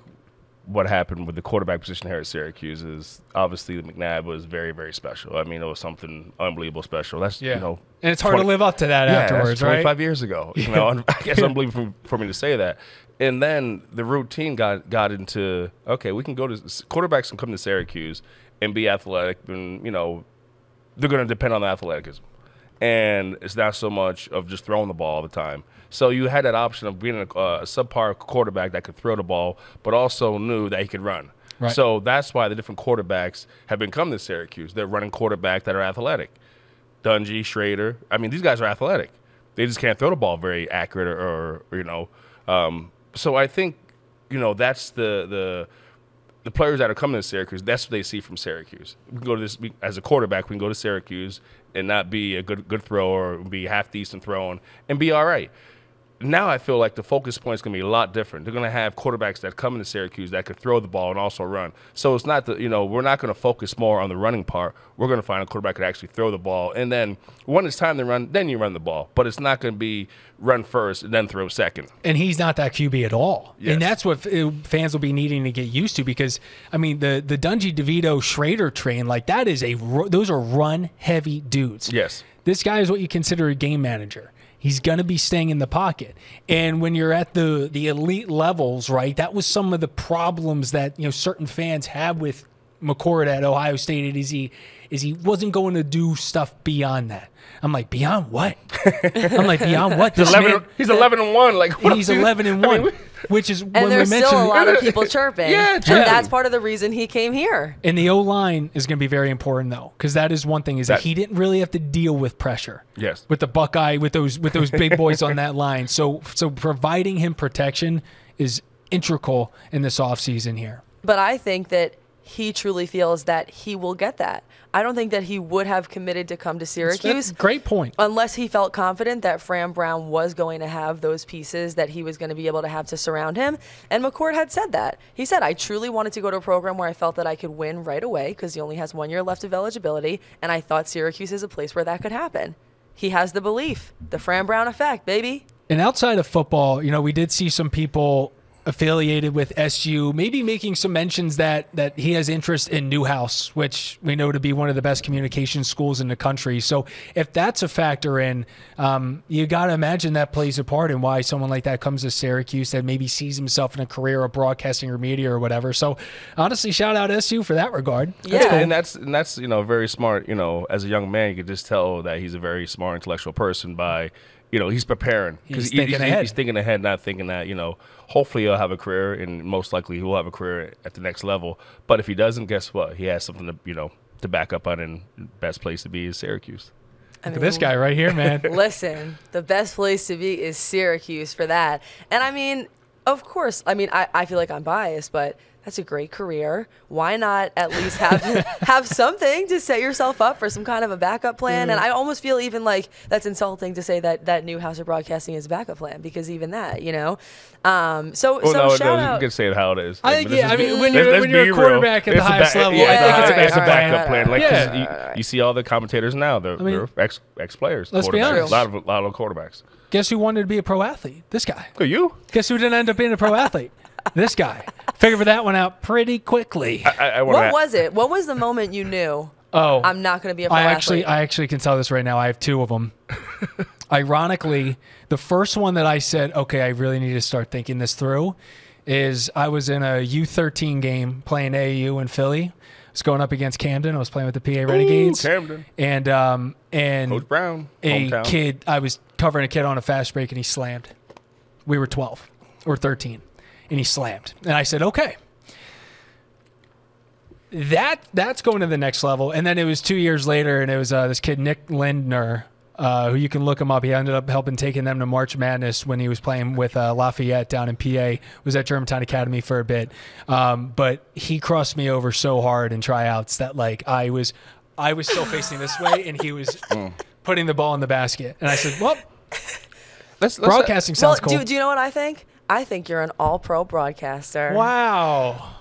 what happened with the quarterback position here at Syracuse is obviously McNabb was very, very special. I mean, it was something unbelievable special. That's, you know, and it's hard to live up to that afterwards, right? 25 years ago. You know, I guess unbelievable for me to say that. And then the routine got into, okay, we can go to quarterbacks can come to Syracuse and be athletic, and, you know, they're going to depend on the athleticism. And it's not so much of just throwing the ball all the time. So you had that option of being a subpar quarterback that could throw the ball, but also knew that he could run. Right. So that's why the different quarterbacks have been coming to Syracuse. They're running quarterbacks that are athletic. Dungy, Shrader. I mean, these guys are athletic. They just can't throw the ball very accurate or you know. So I think, you know, that's the players that are coming to Syracuse. That's what they see from Syracuse. We can go to this as a quarterback. We can go to Syracuse and not be a good thrower, be half decent throwing, and be all right. Now I feel like the focus point is going to be a lot different. They're going to have quarterbacks that come into Syracuse that could throw the ball and also run. So it's not that, you know, we're not going to focus more on the running part. We're going to find a quarterback that can actually throw the ball. And then when it's time to run, then you run the ball. But it's not going to be run first and then throw second. And he's not that QB at all. Yes. And that's what fans will be needing to get used to, because, I mean, the Dungy, DeVito, Shrader train, like, that is those are run-heavy dudes. Yes. This guy is what you consider a game manager. He's going to be staying in the pocket. And when you're at the elite levels, right, that was some of the problems that, you know, certain fans had with McCord at Ohio State, is he wasn't going to do stuff beyond that. I'm like, beyond what? I'm like, beyond what? This 11, man, he's 11-1. Like, he's 11-1, I mean, which is when we mentioned. And there's still a lot of people chirping. Yeah, and that's part of the reason he came here. And the O-line is going to be very important, though, because that is one thing, is that he didn't really have to deal with pressure. Yes. With the Buckeye, with those big boys on that line. So providing him protection is integral in this offseason here. But I think that he truly feels that he will get that. I don't think that he would have committed to come to Syracuse. Great point. Unless he felt confident that Fran Brown was going to have those pieces that he was going to be able to have to surround him. And McCord had said that. He said, I truly wanted to go to a program where I felt that I could win right away because he only has 1 year left of eligibility, and I thought Syracuse is a place where that could happen. He has the belief. The Fran Brown effect, baby. And outside of football, you know, we did see some people affiliated with SU, maybe making some mentions that he has interest in Newhouse, which we know to be one of the best communication schools in the country. So if that's a factor in, you got to imagine that plays a part in why someone like that comes to Syracuse that maybe sees himself in a career of broadcasting or media or whatever. So honestly, shout out SU for that regard. Yeah, that's cool. and that's you know, very smart. You know, as a young man, you could just tell that he's a very smart, intellectual person by, you know, he's preparing. He's thinking ahead, not thinking that, you know, hopefully he'll have a career, and most likely he will have a career at the next level. But if he doesn't, guess what? He has something to, you know, to back up on, and the best place to be is Syracuse. I mean, look at this guy right here, man. Listen, the best place to be is Syracuse for that. And, I mean, of course, I mean, I feel like I'm biased, but that's a great career. Why not at least have something to set yourself up for some kind of a backup plan? And I almost feel even like that's insulting to say that Newhouse or broadcasting is a backup plan, because even that, you know. So shout out. You can say it how it is. I mean, when you're a quarterback at the highest level, it's a backup plan. Like, you see all the commentators now, they're ex-players. Let's be honest. A lot of quarterbacks. Guess who wanted to be a pro athlete? This guy. Who, you? Guess who didn't end up being a pro athlete? This guy. Figured that one out pretty quickly. What was it? What was the moment you knew? Oh, I'm not going to be a pro athlete? I actually can tell this right now. I have two of them. Ironically, the first one that I said, okay, I really need to start thinking this through, is I was in a U13 game playing AAU in Philly. I was going up against Camden. I was playing with the PA Renegades. Ooh, Camden. And Coach Brown, hometown. I was covering a kid on a fast break, and he slammed. We were 12 or 13. And he slammed. And I said, okay, that's going to the next level. And then it was 2 years later, and it was this kid, Nick Lindner, who you can look him up. He ended up helping taking them to March Madness when he was playing with Lafayette down in PA, was at Germantown Academy for a bit. But he crossed me over so hard in tryouts that, like, I was still facing this way, and he was putting the ball in the basket. And I said, well, broadcasting sounds cool. Do you know what I think? I think you're an all-pro broadcaster. Wow,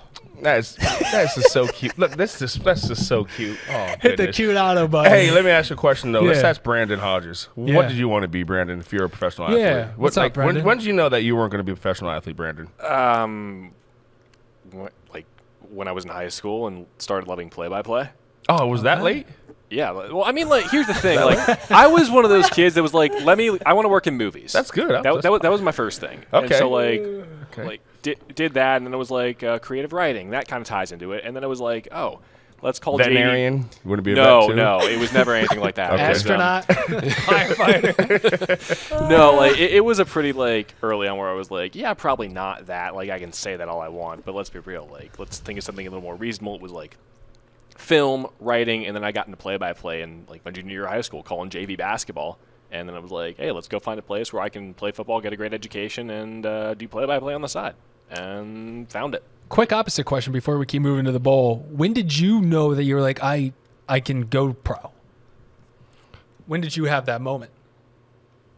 that's just so cute. Look, that's just so cute. Oh, goodness. Hit the cute auto button. Hey, let me ask you a question though. Yeah. Let's ask Brandon Hodges. Yeah. What did you want to be, Brandon? If you're a professional athlete, What's up, Brandon? When did you know that you weren't going to be a professional athlete, Brandon? Like when I was in high school and started loving play-by-play. Oh, was that late? Yeah. Well, I mean, like, here's the thing. Like, I was one of those kids that was like, I want to work in movies. That's good. That was my first thing. Okay. And so, like, did that, and then it was like creative writing. That kind of ties into it. And then I was like, oh, let's call veterinarian. You want to be a vet too? No, it was never anything like that. Okay. Astronaut, firefighter. No, like it was a pretty like early on where I was like, yeah, probably not that. Like I can say that all I want, but let's be real. Like let's think of something a little more reasonable. It was like film, writing, and then I got into play-by-play in like my junior year of high school, calling JV basketball. And then I was like, hey, let's go find a place where I can play football, get a great education, and do play-by-play on the side. And found it. Quick opposite question before we keep moving to the bowl. When did you know that you were like, I can go pro? When did you have that moment?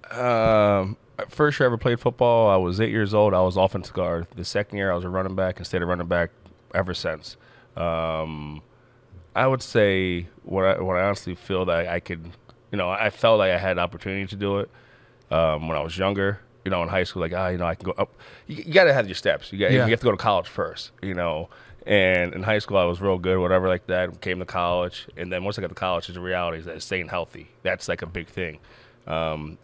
First year I ever played football, I was 8 years old. I was offensive guard. The second year I was a running back and stayed a running back ever since. I would say when I honestly feel that I could, you know, I felt like I had an opportunity to do it when I was younger, you know, in high school, like, you know, I can go up. You got to have your steps. You have to go to college first, you know. And in high school, I was real good, whatever like that, came to college. And then once I got to college, the reality is that staying healthy. That's like a big thing. And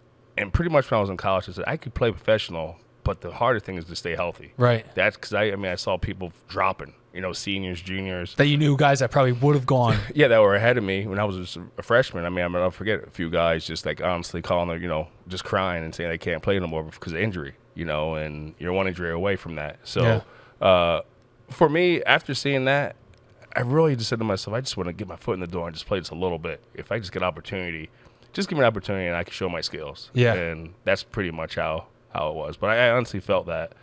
pretty much when I was in college, I said I could play professional, but the harder thing is to stay healthy. Right. That's because, I mean, I saw people dropping. You know, seniors, juniors. That you knew guys that probably would have gone. Yeah, that were ahead of me when I was just a freshman. I mean, I'll forget a few guys just like honestly calling their, you know, just crying and saying they can't play no more because of injury, you know, and you're one injury away from that. So for me, after seeing that, I really just said to myself, I just want to get my foot in the door and just play just a little bit. If I just get an opportunity, just give me an opportunity and I can show my skills. Yeah. And that's pretty much how it was. But I honestly felt that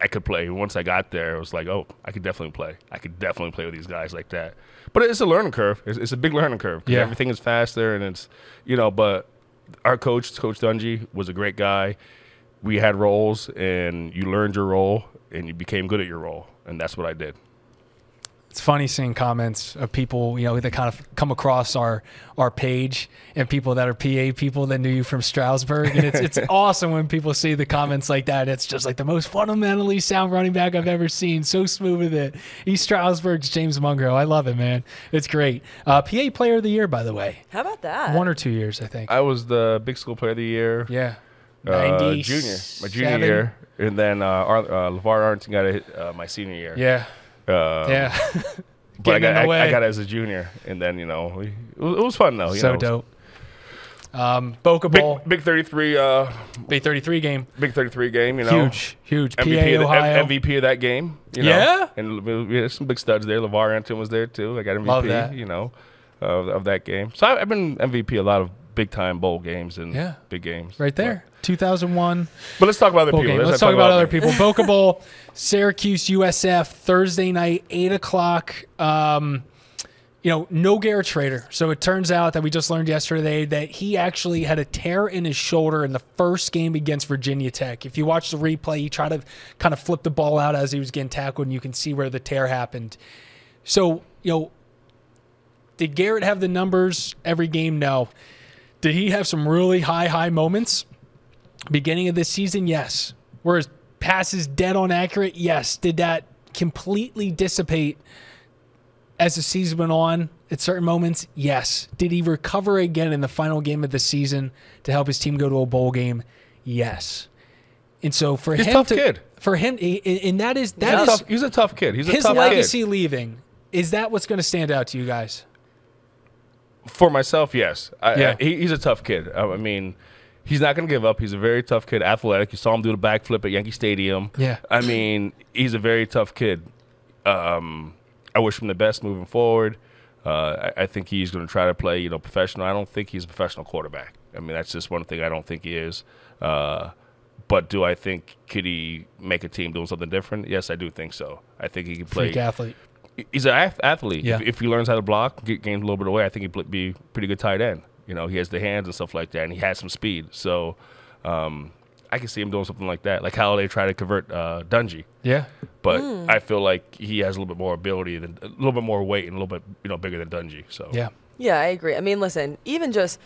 I could play. Once I got there, it was like, oh, I could definitely play. I could definitely play with these guys like that. But it's a learning curve. It's a big learning curve. Yeah. Everything is faster, and it's, you know, but our coach, Coach Dungy, was a great guy. We had roles, and you learned your role, and you became good at your role, and that's what I did. It's funny seeing comments of people, you know, that kind of come across our page, and people that are PA people that knew you from Stroudsburg. And it's awesome when people see the comments like that. It's just like the most fundamentally sound running back I've ever seen. So smooth with it. He's Stroudsburg's James Mungro. I love it, man. It's great. PA Player of the Year, by the way. How about that? 1 or 2 years, I think. I was the Big School Player of the Year. Yeah. My junior year. And then LeVar Arrington got it my senior year. Yeah. But I got it as a junior, and then, you know, it was fun though. Dope. Boca Bowl, Big 33 game, you know, huge. MVP, MVP of that game, you know, yeah. And we had some big studs there. LeVar Arrington was there too. I got MVP, you know, of that game. So I've been MVP a lot of big time bowl games and big games. Right there. But 2001. But let's talk about other people. Let's talk about other people. Boca Bowl, Syracuse, USF, Thursday night, 8 o'clock. You know, no Garrett Shrader. So it turns out that we just learned yesterday that he actually had a tear in his shoulder in the first game against Virginia Tech. If you watch the replay, he tried to kind of flip the ball out as he was getting tackled, and you can see where the tear happened. So, you know, did Garrett have the numbers every game? No. Did he have some really high moments? Beginning of this season, yes. Were his passes dead on accurate? Yes. Did that completely dissipate as the season went on at certain moments? Yes. Did he recover again in the final game of the season to help his team go to a bowl game? Yes. And so for him, he's a tough kid. He's a tough kid. His legacy leaving, is that what's going to stand out to you guys? For myself, yes. He's a tough kid. I mean, he's not going to give up. He's a very tough kid, athletic. You saw him do the backflip at Yankee Stadium. Yeah. I mean, he's a very tough kid. I wish him the best moving forward. I think he's going to try to play, you know, professional. I don't think he's a professional quarterback. I mean, that's just one thing I don't think he is. But do I think could he make a team doing something different? Yes, I do think so. I think he can play. Freak athlete. He's an athlete. Yeah. If he learns how to block, get games a little bit away, I think he'd be a pretty good tight end. You know, he has the hands and stuff like that, and he has some speed. So I can see him doing something like that, like how they try to convert Dungy. Yeah. But I feel like he has a little bit more ability, than a little bit more weight, and a little bit, you know, bigger than Dungy. So yeah, I agree. I mean, listen, even just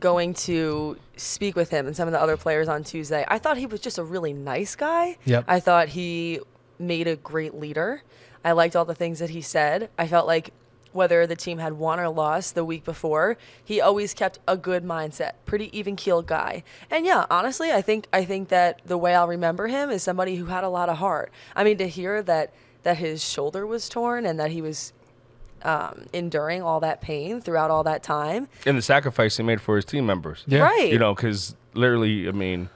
going to speak with him and some of the other players on Tuesday, I thought he was just a really nice guy. Yep. I thought he made a great leader. I liked all the things that he said. I felt like whether the team had won or lost the week before, he always kept a good mindset, pretty even-keeled guy. And yeah, honestly, I think that the way I'll remember him is somebody who had a lot of heart. I mean, to hear that his shoulder was torn and that he was enduring all that pain throughout all that time. And the sacrifice he made for his team members. Yeah. Right. You know, because literally, I mean,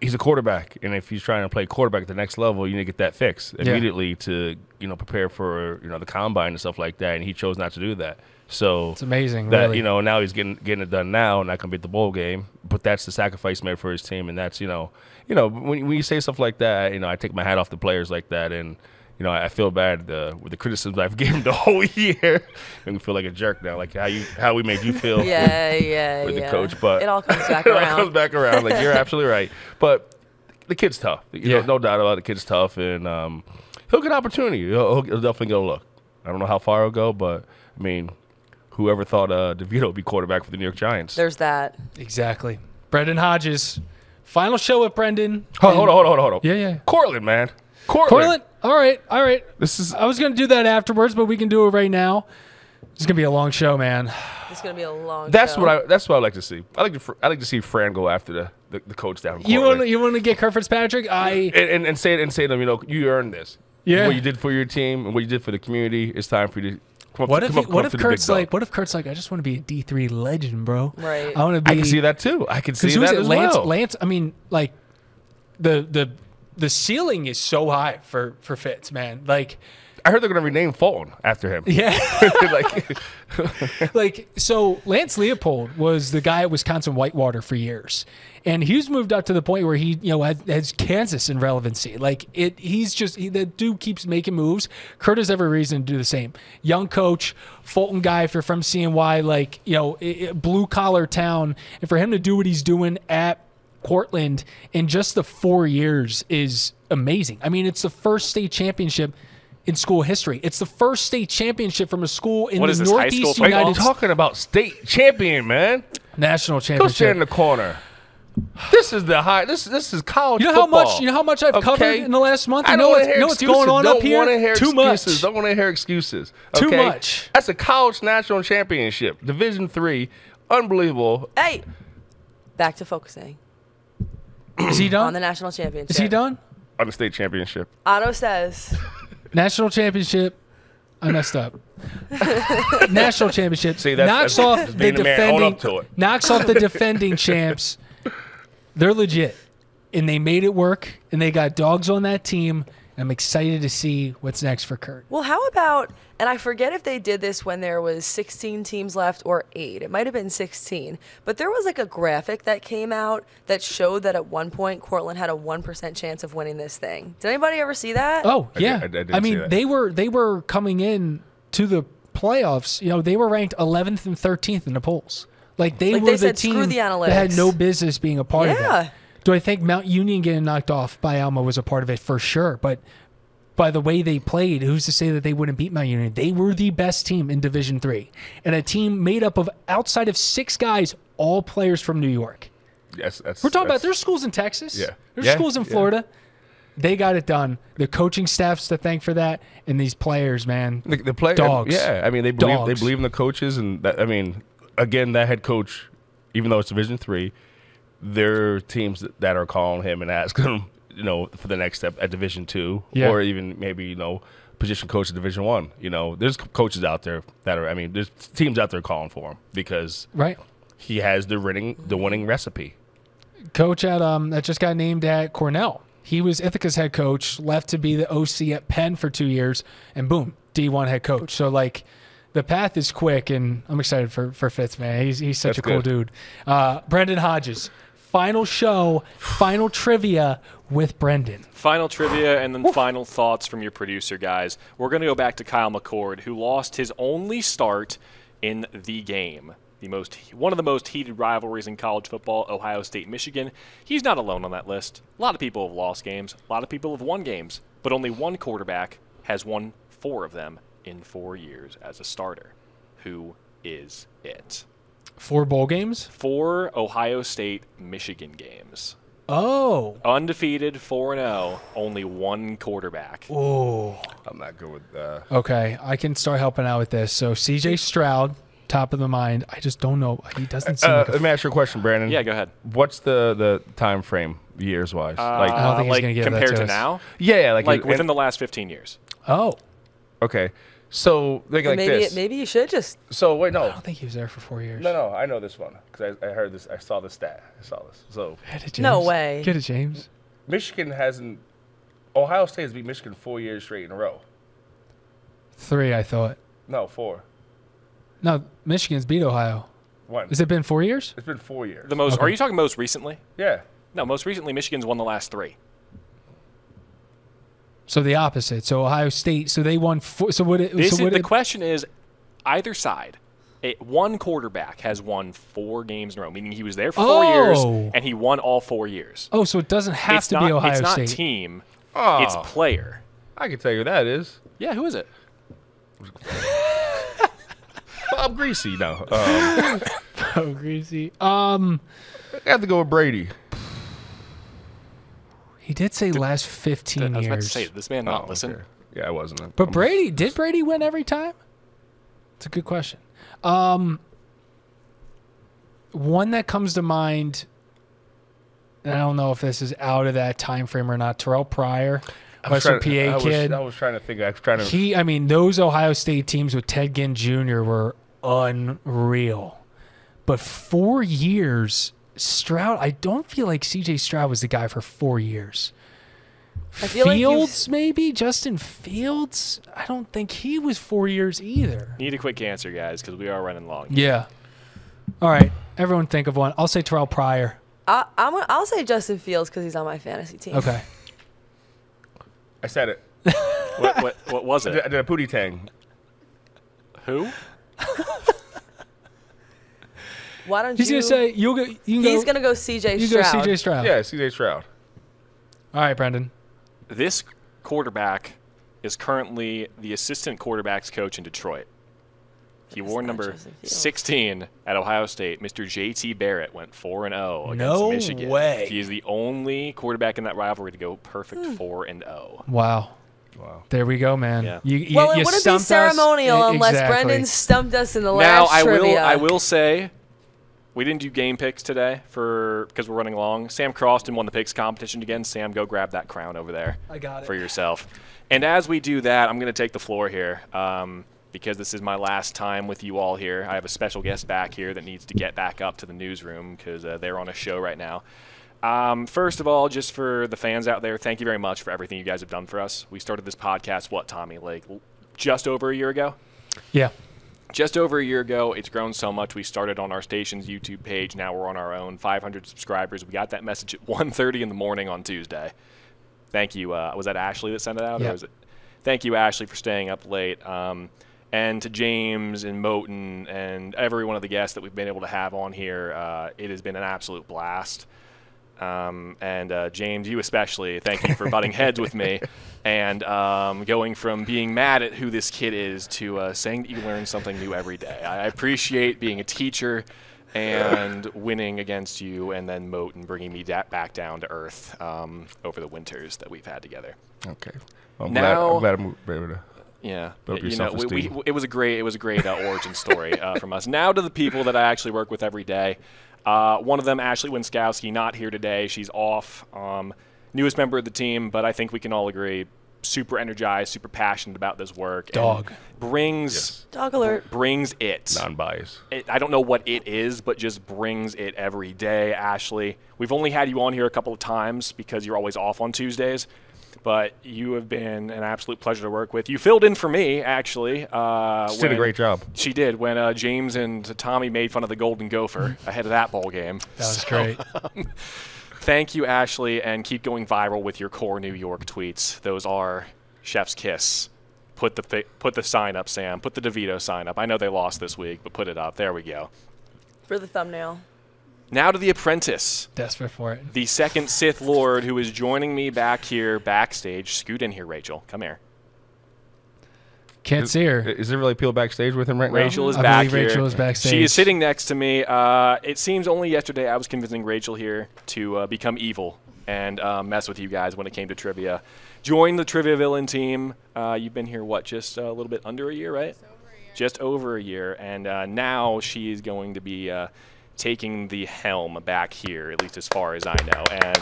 he's a quarterback, and if he's trying to play quarterback at the next level, you need to get that fixed immediately to, you know, prepare for, you know, the combine and stuff like that, and he chose not to do that. So it's amazing that really. You know, now he's getting it done now, and not gonna be at the bowl game, but that's the sacrifice made for his team, and that's, you know, when you say stuff like that, you know, I take my hat off to players like that, and you know, I feel bad with the criticisms I've given the whole year. And I feel like a jerk now, like how we made you feel. with the coach, but it all comes back around. Like, you're absolutely right. But the kid's tough. You know, no doubt about it. The kid's tough, and he'll get an opportunity. He'll definitely go look. I don't know how far he'll go, but I mean, whoever thought DeVito would be quarterback for the New York Giants? There's that. Exactly. Brendan Hodges. Final show with Brendan. Hold on. Yeah. Cortland, man. Cortland. All right. I was going to do that afterwards, but we can do it right now. It's going to be a long show, man. That's what I like to see. I like to see Fran go after the coach down. You want to get Kurt Fitzpatrick? And say to him, you know, you earned this. Yeah. What you did for your team and what you did for the community, it's time for you to come up. What if Kurt's like, I just want to be a D3 legend, bro. Right. I can see that too. I can see that as well. Lance. I mean, like the ceiling is so high for Fitz, man. Like I heard they're going to rename Fulton after him. Yeah. So Lance Leopold was the guy at Wisconsin Whitewater for years. And he's moved up to the point where he, you know, has Kansas in relevancy. Like, the dude keeps making moves. Kurt has every reason to do the same. Young coach, Fulton guy, if you're from CNY, like, you know, blue-collar town. And for him to do what he's doing at Cortland in just the 4 years is amazing. I mean, it's the first state championship in school history. It's the first state championship from a school in the Northeast United States. I'm talking about state champion, man. National championship. Go stand in the corner. This is the high. This is college football. You know how much I've covered in the last month. I know what's going on up here. Don't want to hear excuses. Okay? Too much. That's a college national championship, Division III, unbelievable. Hey, back to focusing. Is he done on the national championship? Is he done on the state championship? Otto says. National championship. I messed up. National championship. See, knocks off the defending champs. They're legit, and they made it work, and they got dogs on that team. I'm excited to see what's next for Kurt. Well, how about, and I forget if they did this when there was 16 teams left or 8. It might have been 16. But there was like a graphic that came out that showed that at one point Cortland had a 1% chance of winning this thing. Did anybody ever see that? Oh, yeah. I mean, they were coming in to the playoffs. You know, they were ranked 11th and 13th in the polls. Like, they said, screw the analytics. That had no business being a part of it. Do I think Mount Union getting knocked off by Alma was a part of it? For sure. But by the way they played, who's to say that they wouldn't beat Mount Union? They were the best team in Division III, and a team made up of, outside of 6 guys, all players from New York. Yes, we're talking about there's schools in Texas. Yeah. There's schools in Florida. Yeah. They got it done. The coaching staff's to thank for that, and these players, man, the players, dogs. Yeah, I mean, they believe in the coaches, and that, I mean, again, that head coach, even though it's Division III. There are teams that are calling him and asking him, you know, for the next step at Division II, or even maybe, you know, position coach at Division I. You know, there's coaches out there that are, I mean, there's teams out there calling for him because he has the winning recipe. Coach that just got named at Cornell. He was Ithaca's head coach, left to be the OC at Penn for 2 years, and boom, D1 head coach. So, like, the path is quick, and I'm excited for Fitz, man. He's such a cool dude. Brendan Hodges. Final show, final trivia with Brendan. Final trivia and then final thoughts from your producer, guys. We're going to go back to Kyle McCord, who lost his only start in the game. One of the most heated rivalries in college football, Ohio State, Michigan. He's not alone on that list. A lot of people have lost games. A lot of people have won games. But only one quarterback has won 4 of them in 4 years as a starter. Who is it? 4 bowl games? 4 Ohio State, Michigan games. Oh. Undefeated, 4-0, only one quarterback. Oh. I'm not good with that. Okay, I can start helping out with this. So, C.J. Stroud, top of the mind. I just don't know. He doesn't seem like a Let me ask you a question, Brandon. Yeah, go ahead. What's the time frame years-wise? Like, I don't think he's going to give that to us. Compared to now? Yeah. Like within the last 15 years. Oh. Okay. So, maybe you should just. So, wait, no. I don't think he was there for 4 years. No, I know this one because I heard this. I saw this stat. I saw this. So, get it, James. No way. Get it, James. Michigan hasn't. Ohio State has beat Michigan 4 years straight in a row. 3, I thought. No, 4. No, Michigan's beat Ohio. 1. Has it been 4 years? It's been 4 years. The most. Okay. Are you talking most recently? Yeah. No, most recently, Michigan's won the last 3. So the opposite. So Ohio State. So they won. 4, so what? The question is, either side, one quarterback has won 4 games in a row, meaning he was there for 4 years and he won all 4 years. Oh, so it doesn't have to be Ohio State. It's not team. Oh, it's player. I can tell you who that is. Yeah, who is it? Bob Greasy. No. Bob Greasy. I have to go with Brady. He did say last 15 years. I was about to say, this man not listen. Okay. Yeah, I wasn't. But did Brady win every time? It's a good question. One that comes to mind, and I don't know if this is out of that time frame or not, Terrell Pryor, Western PA kid. I was trying to think. I was trying to. I mean, those Ohio State teams with Ted Ginn Jr. were unreal. But 4 years... Stroud, I don't feel like C.J. Stroud was the guy for 4 years. I feel Fields, like maybe? Justin Fields? I don't think he was 4 years either. Need a quick answer, guys, because we are running long. Yeah. All right. Everyone think of one. I'll say Terrell Pryor. I'll say Justin Fields because he's on my fantasy team. Okay. I said it. What was it? I did a pootie tang. Who? Why don't you say you'll go? He's gonna go C.J. Stroud. You go C.J. Stroud. Yeah, C.J. Stroud. All right, Brendan. This quarterback is currently the assistant quarterback's coach in Detroit. He wore number 16 at Ohio State. Mr. J.T. Barrett went 4-0 against Michigan. No way. He is the only quarterback in that rivalry to go perfect 4-0. Wow. Wow. There we go, man. Yeah. Well, it wouldn't be ceremonial unless Brendan stumped us in the last trivia. Now, I will say we didn't do game picks today because we're running long. Sam Croston won the picks competition again. Sam, go grab that crown over there. I got it. For yourself. And as we do that, I'm going to take the floor here because this is my last time with you all here. I have a special guest back here that needs to get back up to the newsroom because they're on a show right now. First of all, just for the fans out there, thank you very much for everything you guys have done for us. We started this podcast, what, Tommy, like just over a year ago? Yeah. Just over a year ago. It's grown so much. We started on our station's YouTube page. Now we're on our own, 500 subscribers. We got that message at 1:30 in the morning on Tuesday. Thank you. Was that Ashley that sent it out? Yeah. Or was it? Thank you, Ashley, for staying up late. And to James and Moten and every one of the guests that we've been able to have on here, it has been an absolute blast. And James, you especially, thank you for butting heads with me and going from being mad at who this kid is to saying that you learn something new every day. I appreciate being a teacher and winning against you and then Moat and bringing me back down to earth over the winters that we've had together. Okay. Well, I'm glad I'm able to. Yeah, you know, it was a great origin story from us. Now to the people that I actually work with every day. One of them, Ashley Winskowski, not here today. She's off. Newest member of the team, but I think we can all agree, super energized, super passionate about this work. Dog. Dog alert. Brings it. Non-biased. I don't know what it is, but just brings it every day, Ashley. We've only had you on here a couple of times because you're always off on Tuesdays. But you have been an absolute pleasure to work with. You filled in for me, actually. She did a great job. She did when James and Tommy made fun of the Golden Gopher ahead of that bowl game. That was great. Thank you, Ashley, and keep going viral with your core New York tweets. Those are chef's kiss. Put the sign up, Sam. Put the DeVito sign up. I know they lost this week, but put it up. There we go. For the thumbnail. Now to The Apprentice. Desperate for it. The second Sith Lord who is joining me back here backstage. Scoot in here, Rachel. Come here. Can't see her. Is there really people backstage with him right now? Rachel is back here. Rachel is backstage. She is sitting next to me. It seems only yesterday I was convincing Rachel here to become evil and mess with you guys when it came to trivia. Join the Trivia Villain team. You've been here, what, just a little bit under a year, right? Just over a year. And now she is going to be... taking the helm back here, at least as far as I know. And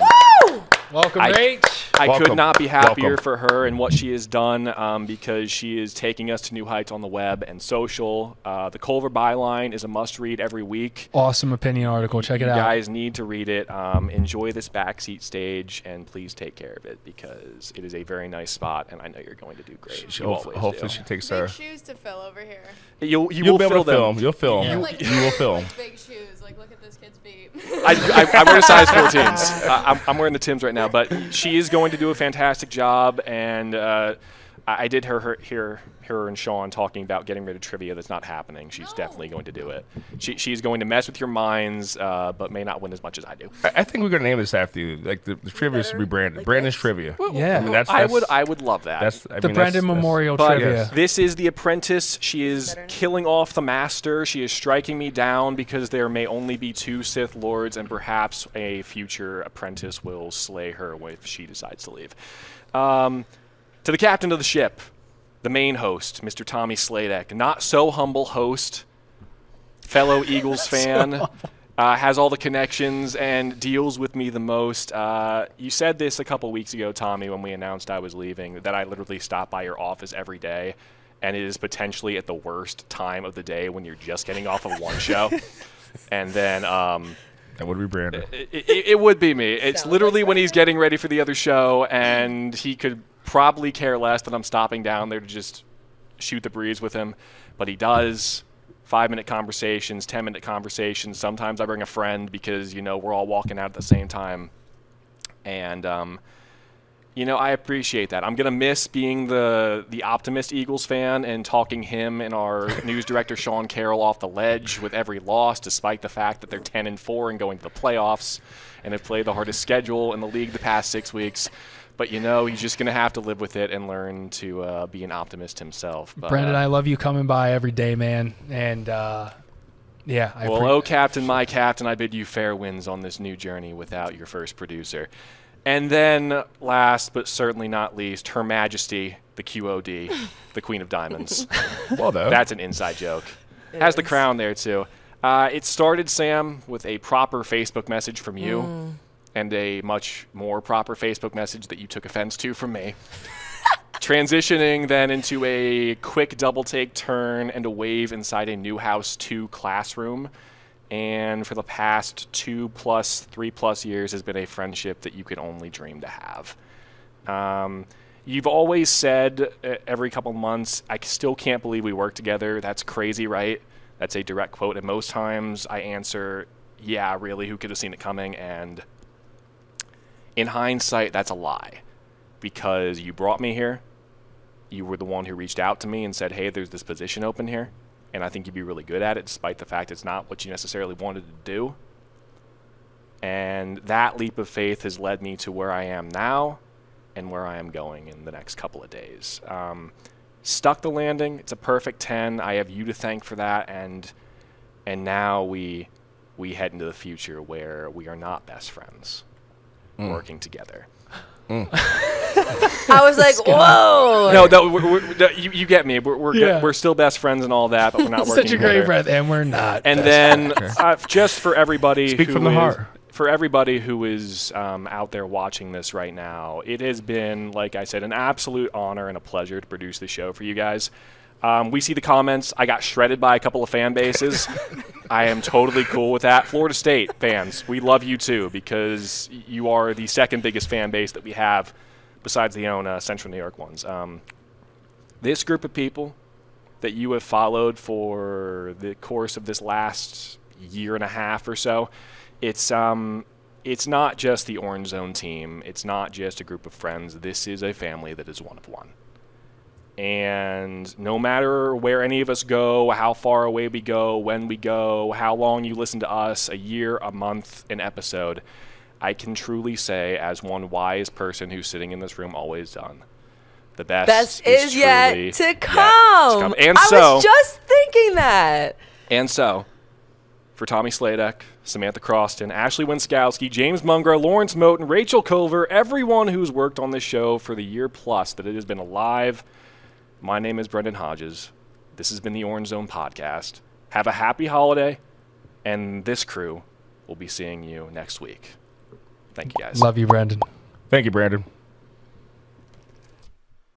woo! Welcome, Rach. I could not be happier for her and what she has done because she is taking us to new heights on the web and social. The Culver Byline is a must-read every week. Awesome opinion article. Check it out. You guys need to read it. Enjoy this backseat stage, and please take care of it because it is a very nice spot, and I know you're going to do great. Hopefully she takes her. Big shoes to fill over here. You'll be able to film. You'll film. Yeah. You will film. Big shoes. Like, look at this kid's feet. I wear size 14s. I'm wearing the Tims right now, but she is going to do a fantastic job, and I did hear her and Sean talking about getting rid of trivia that's not happening. She's definitely going to do it. She's going to mess with your minds, but may not win as much as I do. I think we're going to name this after you. Like the trivia should be Brandon. Brandon's trivia. Yeah, I mean, I would love that. That's the Brandon Memorial Trivia. Yes. This is The Apprentice. She is killing off the master. She is striking me down because there may only be two Sith Lords, and perhaps a future apprentice will slay her if she decides to leave. To the captain of the ship, the main host, Mr. Tommy Sladek, not so humble host, fellow Eagles fan, has all the connections and deals with me the most. You said this a couple weeks ago, Tommy, when we announced I was leaving, that I literally stop by your office every day, and it is potentially at the worst time of the day when you're just getting off of one show. And then That would be Brandon. It would be me. It's literally when he's getting ready for the other show, and he could probably care less that I'm stopping down there to just shoot the breeze with him. But he does 5-minute conversations, 10-minute conversations. Sometimes I bring a friend because, you know, we're all walking out at the same time. And, you know, I appreciate that. I'm going to miss being the optimist Eagles fan and talking him and our news director, Sean Carroll, off the ledge with every loss, despite the fact that they're 10-4 and going to the playoffs and have played the hardest schedule in the league the past 6 weeks. But, you know, he's just going to have to live with it and learn to be an optimist himself. But, Brandon, I love you coming by every day, man. And, yeah. Well, oh, Captain, my Captain, I bid you fair winds on this new journey without your first producer. And then, last but certainly not least, Her Majesty, the QOD, the Queen of Diamonds. Well, though. That's an inside joke. Has the crown there, too. It started, Sam, with a proper Facebook message from you and a much more proper Facebook message that you took offense to from me. Transitioning then into a quick double-take turn and a wave inside a Newhouse 2 classroom. And for the past 2+, 3+ years has been a friendship that you could only dream to have. You've always said every couple months, I still can't believe we work together. That's crazy, right? That's a direct quote. And most times I answer, yeah, really, who could have seen it coming? And in hindsight, that's a lie because you brought me here. You were the one who reached out to me and said, hey, there's this position open here. And I think you'd be really good at it, despite the fact it's not what you necessarily wanted to do. And that leap of faith has led me to where I am now and where I am going in the next couple of days. Stuck the landing. It's a perfect 10. I have you to thank for that. And now we head into the future where we are not best friends working together. I was like, whoa. No, you get me. We're still best friends and all that, but we're not working together. Such a great breath, and we're not. And then just for everybody who is out there watching this right now, it has been, like I said, an absolute honor and a pleasure to produce the show for you guys. We see the comments. I got shredded by a couple of fan bases. I am totally cool with that. Florida State fans, we love you too because you are the second biggest fan base that we have besides the Yona Central New York ones. This group of people that you have followed for the course of this last year and a half or so, it's not just the Orange Zone team. It's not just a group of friends. This is a family that is one of one. And no matter where any of us go, how far away we go, when we go, how long you listen to us, a year, a month, an episode, I can truly say, as one wise person who's sitting in this room always done, the best is yet to come. And I was just thinking that. And so, for Tommy Sladek, Samantha Croston, Ashley Winskowski, James Mungro, Lawrence Moten, Rachel Culver, everyone who's worked on this show for the year plus that it has been alive, my name is Brendan Hodges. This has been the Orange Zone Podcast. Have a happy holiday, and this crew will be seeing you next week. Thank you, guys. Love you, Brendan. Thank you, Brandon.